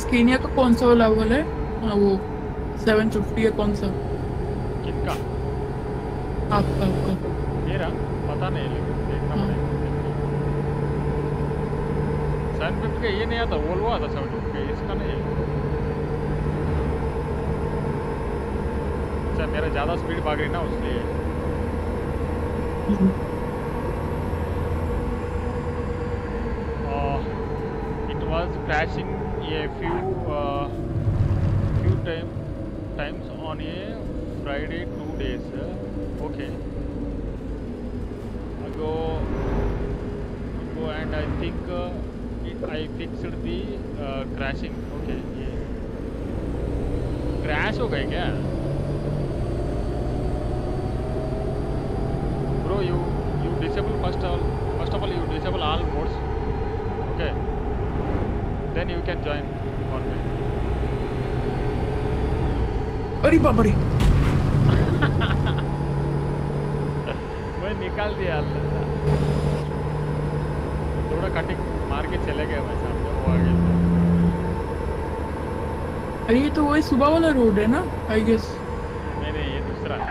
Scania का कौन सा level है? वो 750 है कौन सा? किसका? आपका आपका मेरा पता नहीं, लेकिन देखना पड़ेगा। 750 का ये नहीं आता, वो लो आता 750 का, इसका नहीं। अच्छा मेरा ज़्यादा स्पीड भाग रही ना उसलिए। It was crashing a few times on a Friday 2 days. Okay. I go and I think I fixed the crashing. Okay. Yeah. Crash हो गया क्या? Bro, you disable first of all you disable all modes. Okay. Then you can join on me. अरे बाप रे मैं निकाल दिया थोड़ा कटिंग मार के चले गए भाई सामने वो आगे। अरे ये तो वही सुबह वाला रोड है ना आई गेस? नहीं नहीं ये दूसरा है।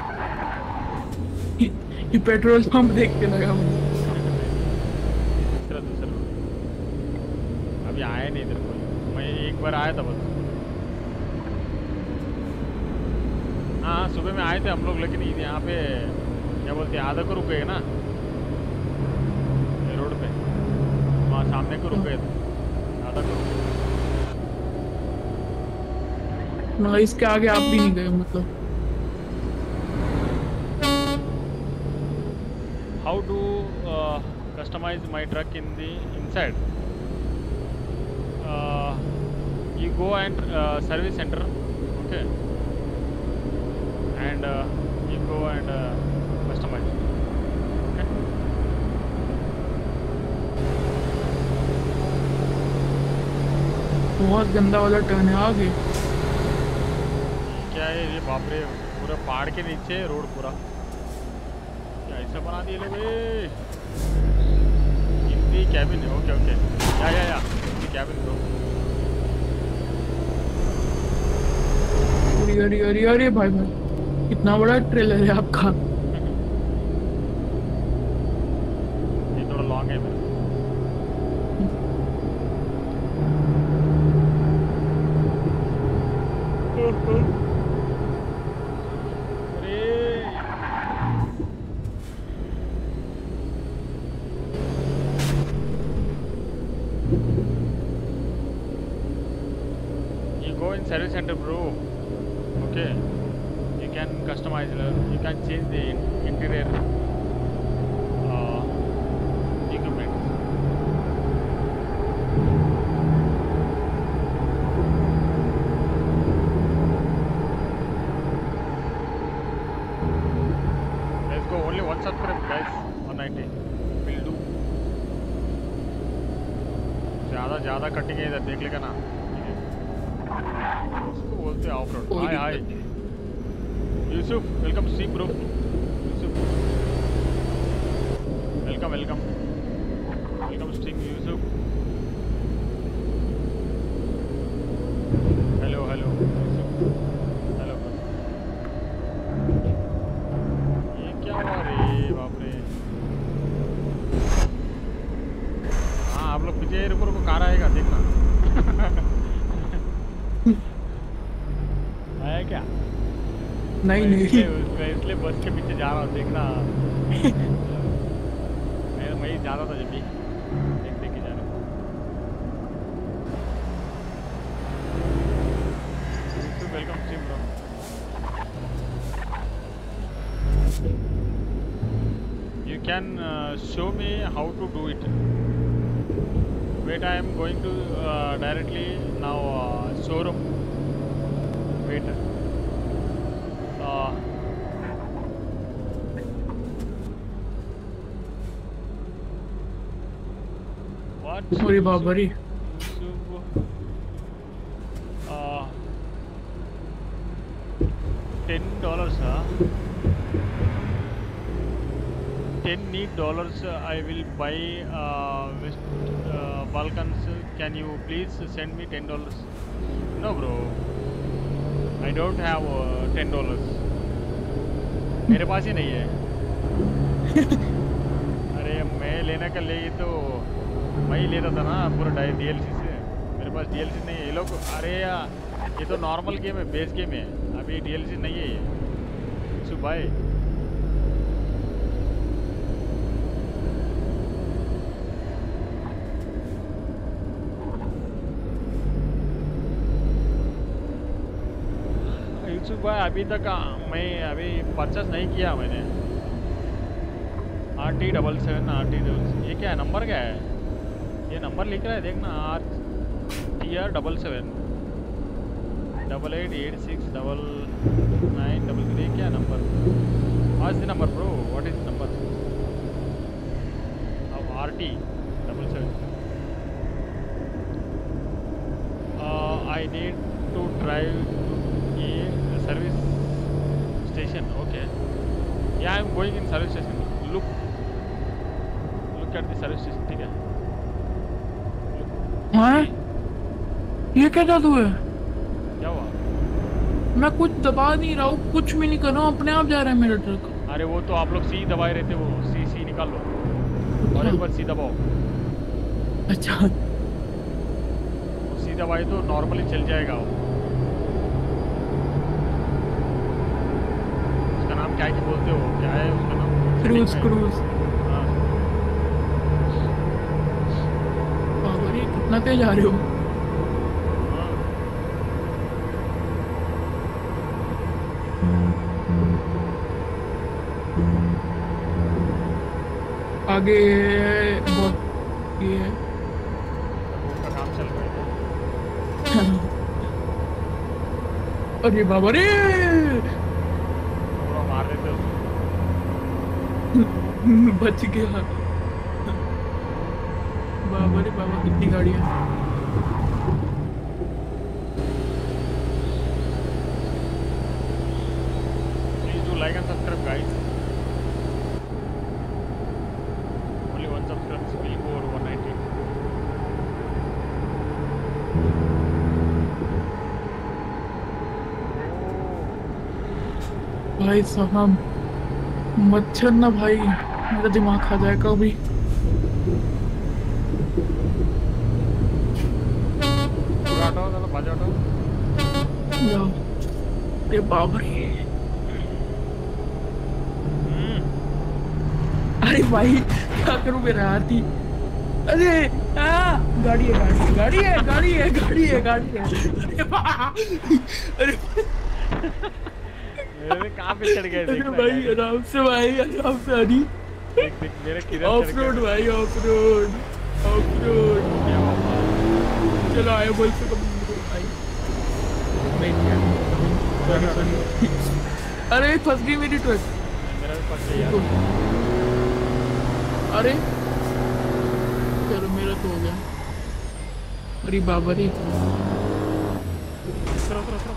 कि पेट्रोल पंप देख के लगा मुझे। दूसरा अभी आया नहीं इधर कोई, मैं एक बार आया था बस। हाँ सुबह में आए थे हम लोग, लेकिन यहाँ पे क्या बोलते हैं आधा को रुक गए ना रोड पे, वहाँ सामने को रुक गए थे, आधा को रुक गए। ना इसके आगे आप भी नहीं गए मतलब। How to customize my truck in the inside? You go and service center, okay, and you go and customize. Okay. बहुत गंदा वाला टर्न है आगे। क्या है ये बाप रे, पूरा पहाड़ के नीचे रोड पूरा। ऐसा बना दिए लोग ये कैबिन है। ओके ओके या कैबिन दो। अरे अरे अरे अरे भाई भाई कितना बड़ा ट्रेलर है आपका। ये थोड़ा लॉन्ग है मेरा। Service center bro, okay, you can customize, you can change the interior equipment. Let's go, only one subscribe guys, 190 will do. ज़्यादा कटिंग है इधर देख लेगा ना, बोलते off road. Hi hi Yusuf, welcome सी bro. Yusuf welcome welcome welcome sting Yusuf. Hello hello hello. ये क्या हुआ रे बाप रे। हाँ आप लोग पीछे रुको रुको, कार आएगा देखना। क्या नहीं नहीं मैं इसलिए बस के पीछे जा रहा हूँ देखना। मैं जा रहा था जब भी देख के जा रहा हूँ। Welcome team bro. You can show me how to do it. Wait I am going to directly now showroom. Wait Sorry Babari. $10, huh? $10 I will buy West Balkans. Can you please send me $10? No, bro. I don't have $10. मेरे पास ही नहीं है। अरे मैं लेने का ले तो मैं ले रहा था ना पूरा DLC से। मेरे पास DLC नहीं है ये लोग। अरे यार ये तो नॉर्मल गेम है, बेस गेम है, अभी DLC नहीं है ये। सुबह सुबह अभी तक मैं अभी परचेस नहीं किया मैंने। RT-77 ये क्या है नंबर, क्या है ये नंबर लिख रहा है देखना। RTR-77 88869933 क्या number, what is the number bro, what is the number अब RT-77। I need to drive to ये सर्विस स्टेशन। ओके या I am going in service station. Look at the service station. ठीक है। हाँ ये क्या जादू है, क्या हुआ? मैं कुछ दबा नहीं रहा हूँ, कुछ भी नहीं कर रहा हूँ, अपने आप जा रहा है मेरा ट्रक। अरे वो तो आप लोग सी दबाए रहते हो, सी सी निकाल लो और एक बार सी दबाओ। अच्छा सी दबाए तो नॉर्मली चल जाएगा। उसका नाम क्या है बोलते हो, क्या है उसका नाम? क्रूज। क्रूज कितना तेज आ रहे हो? आगे बहुत ये है का काम चल रहा है। अरे बाबा रे पूरा मार देते हो। बच गया। बाबा रे बाबा कितनी गाड़ियां। Please do like and subscribe guys. भाई साहब मच्छर ना भाई, मेरा दिमाग खा जाएगा अभी। ये बाबरी अरे भाई क्या करूं मेरा हाथी। अरे गाड़ी है गाड़ी है गाड़ी है गाड़ी है गाड़ी है अरे मेरे कहाँ पे चढ़ गए? अरे भाई आराम से भाई, आराम से। अरे देख देख मेरे किधर ऑफ रोड भाई, ऑफ रोड ऑफ रोड। चलो आए बोल से कब भाई नहीं किया। अरे फंस गई मेरी ट्रक। मेरा भी फंस गया यार। अरे चलो मेरा तो हो गया। अरे बाबा रे।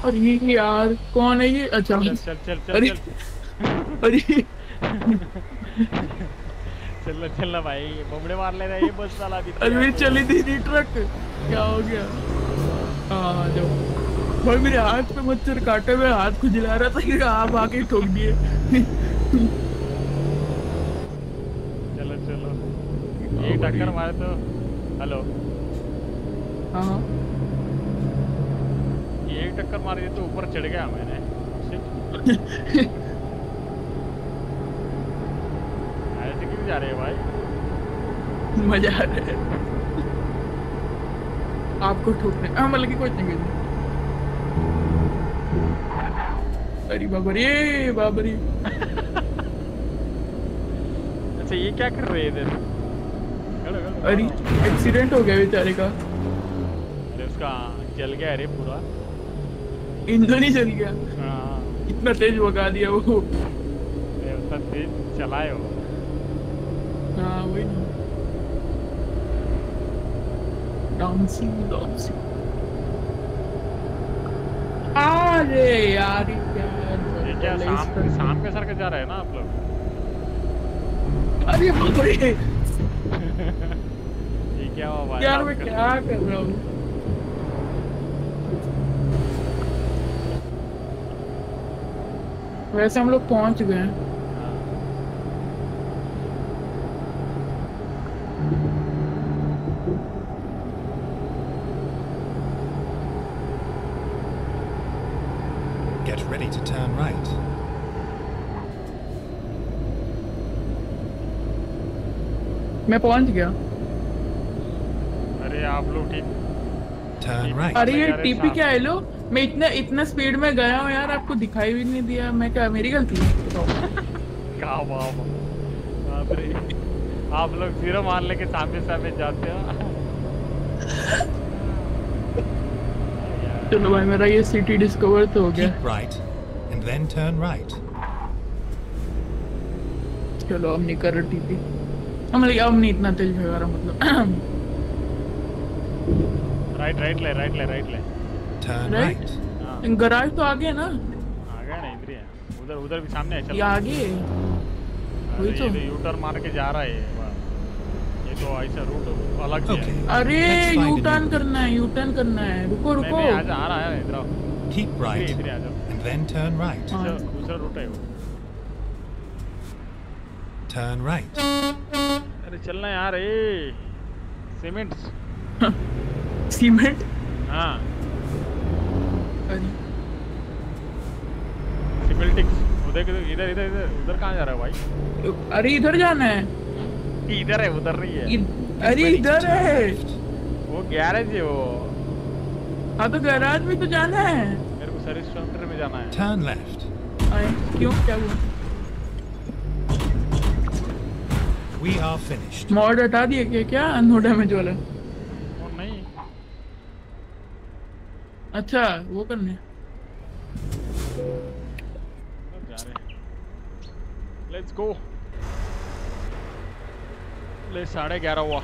अरे ये यार कौन है ये? अच्छा चल चल चल चल। अरे अरे चल चल भाई बबड़े मार ले रहा है ये बस वाला भी। अरे चली थी ट्रक, क्या हो गया? हाँ जाओ भाई। मेरे हाथ पे मच्छर काटे हुए, हाथ खुजला रहा था कि आप आके ठोक दिए। चलो चलो ये टक्कर मारे तो। हेलो हाँ एक टक्कर मारी तो ऊपर चढ़ गया मैंने। ऐसे क्यों जा रहे हैं भाई? मजा आ रहा है आपको ठोकने। हाँ मतलब कि कुछ नहीं कुछ। अरे बाबरी बाबरी। अच्छा ये क्या कर रहे हैं इधर? अरे एक्सीडेंट हो गया बेचारे का। अरे उसका जल गया। अरे पूरा इंजन ही जल गया। हाँ इतना तेज भगा दिया वो। उतना तेज चलाए हो। हाँ वही डांसिंग डांसिंग। अरे यार ये क्या सांप के सर के जा रहे हैं ना आप लोग? अरे बाबरे ये क्या हुआ भाई यार? मैं क्या कर रहा हूँ? वैसे हम लोग पहुंच गए हैं। Get ready to turn right. मैं पहुंच गया। अरे आप लोग ठीक? Turn right. अरे ये टीपी क्या है लो? मैं इतना स्पीड में गया हूँ यार, आपको दिखाई भी नहीं दिया। मैं क्या मेरी गलती है? क्या बाप रे आप लोग जीरो मान लेके सामने सामने जाते हो। चलो भाई मेरा ये सिटी डिस्कवर तो हो गया। Keep right and then turn right. चलो अब नहीं कर रही टीपी। अब नहीं इतना तेज भगा रहा मतलब। राइट ले Turn right. गराज तो आगे है ना? आगे नहीं इधर है। उधर उधर भी सामने है। चल ये आगे वही तो यू टर्न मार के जा रहा है। ये तो ऐसा रूट अलग है। अरे यू टर्न करना है, यू टर्न करना है। रुको रुको मैं आज आ रहा है। इधर आओ। Keep right and then turn right. दूसरा रूट है वो। turn right. अरे चलना यार ये सीमेंट सीमेंट हाँ सीमेंटिक्स उधर इधर इधर इधर उधर कहाँ जा रहा है भाई? अरे इधर जाना है। इधर है उधर नहीं है। अरे इधर है वो गैरेज है वो। हाँ तो गैराज में तो जाना है मेरे को। सर्विस सेंटर में जाना है। Turn left. क्यों क्या हुआ? We are finished. मॉड हटा दिए क्या? क्या नो डैमेज वाला? वो नहीं। अच्छा वो करने जा रहे। Let's go. ले 11:30 हुआ।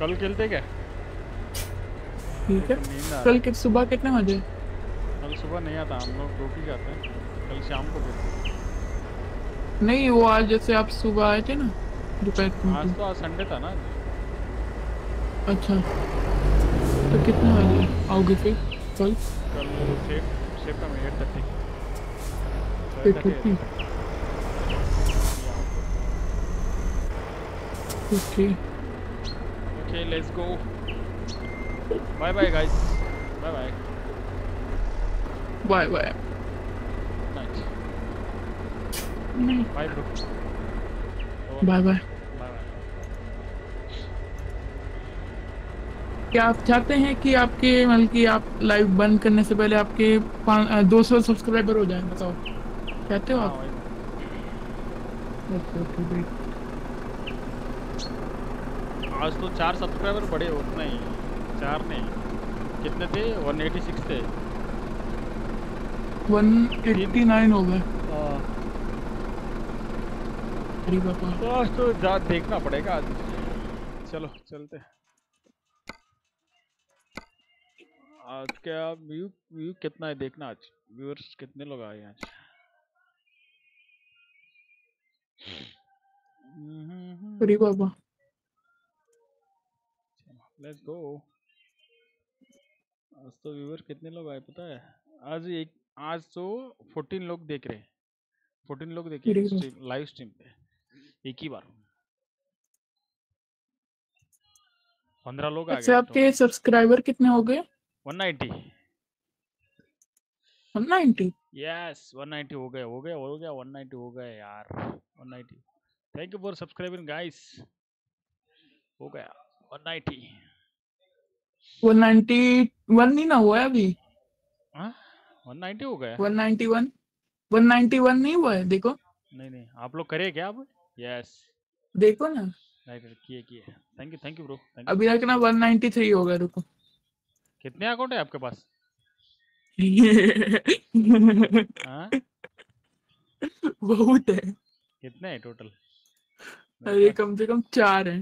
कल खेलते क्या? ठीक है। कल के सुबह कितने बजे? कल सुबह नहीं आता हम लोग ड्यूटी जाते हैं। कल शाम को फिर नहीं वो आज जैसे आप सुबह आए थे ना दोपहर को। आज तो संडे था ना। अच्छा तो कितने बजे आओगे फिर कल? कल से कम 8:30 okay let's go. Bye bye guys. Bye bye. Bye bye. Night. Bye bro. Bye bye. क्या आप चाहते हैं कि आपके मतलब कि आप लाइव बंद करने से पहले आपके 200 सब्सक्राइबर हो जाए? बताओ चाहते हो आप? आज तो 4 सब्सक्राइबर बड़े उतना ही 4 नहीं कितने थे 186 थे 189 हो गए। अरे बाबा तो जा देखना पड़ेगा आज। चलो चलते आज क्या व्यू कितना है देखना। आज व्यूअर्स कितने लोग आए आज? अरे बाबा लेट्स गो। आज तो व्यूअर कितने लोग आए पता है? आज तो 14 लोग देख रहे हैं। 14 लोग देख रहे लाइव स्ट्रीम पे एक ही बार। 15 लोग आ गए। अच्छा आपके सब्सक्राइबर कितने हो गए? 190 190 यस 190 हो गया 190 हो गए यार 190। Thank you for subscribing guys. हो गया 190 191 नहीं ना हुआ है अभी। हाँ 190 हो गया। 191 191 नहीं हुआ है। देखो नहीं आप लोग करे क्या अब? यस देखो ना किए। Thank you bro. अभी तक ना 193 हो गया। रुको कितने अकाउंट है आपके पास? हाँ बहुत है। कितने है टोटल? अरे कम से कम 4 है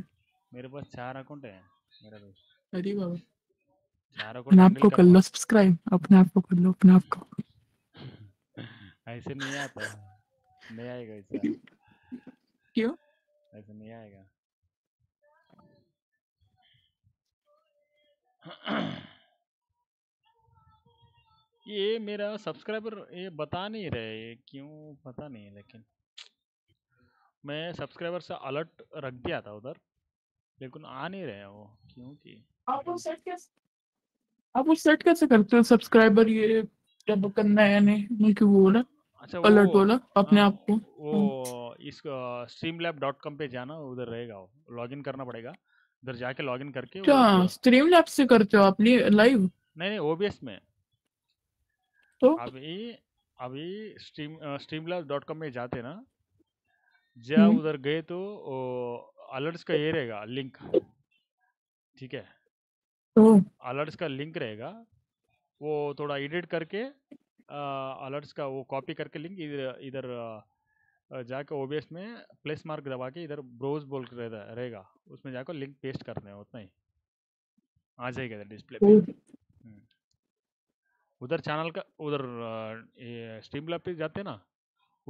मेरे पास। 4 अकाउंट है मेरा भाई। अरे बाबा अपने आप को कर लो सब्सक्राइब। अपने आप को ऐसे नहीं आता। नहीं आएगा ऐसा। क्यों ऐसा नहीं आएगा? ये मेरा सब्सक्राइबर ये बता नहीं रहे क्यों पता नहीं, लेकिन मैं सब्सक्राइबर से अलर्ट रख दिया था उधर लेकिन आ नहीं रहे वो क्योंकि आप वो सेट कैसे करते हो सब्सक्राइबर? ये जब करना है नहीं कि वो ना अच्छा अलर्ट बोला अपने आप को वो इस streamlab.com पे जाना उधर रहेगा वो लॉगिन करना पड़ेगा उधर जाके लॉगिन करके। क्या स्ट्रीमलैब से करते हो आप लाइव? नहीं ओबीएस में तो अभी streamlab.com में जाते ना जब उधर गए तो अलर्ट्स का ये रहेगा लिंक। ठीक है अलर्ट्स का लिंक रहेगा वो थोड़ा एडिट करके अलर्ट्स का वो कॉपी करके लिंक इधर जाके ओबीएस में प्लस मार्क दबा के इधर ब्रोज बोल के रहेगा उसमें जाकर लिंक पेस्ट करना है उतना ही आ जाएगा डिस्प्ले पे। उधर चैनल का उधर स्ट्रीमलैब पे जाते ना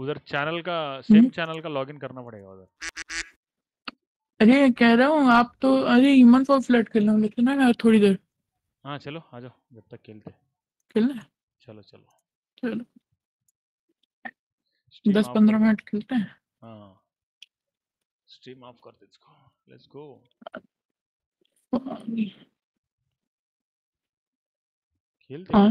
उधर चैनल का सेम चैनल का लॉगिन करना पड़ेगा उधर। अरे कह रहा हूँ आप तो अरे ह्यूमन फॉर फ्लड खेलना लेकिन ना थोड़ी देर। हाँ चलो आ जाओ जब तक खेलते खेलना। चलो 10-15 मिनट खेलते हैं। हाँ स्ट्रीम ऑफ कर दो, लेट्स गो। खेलते हैं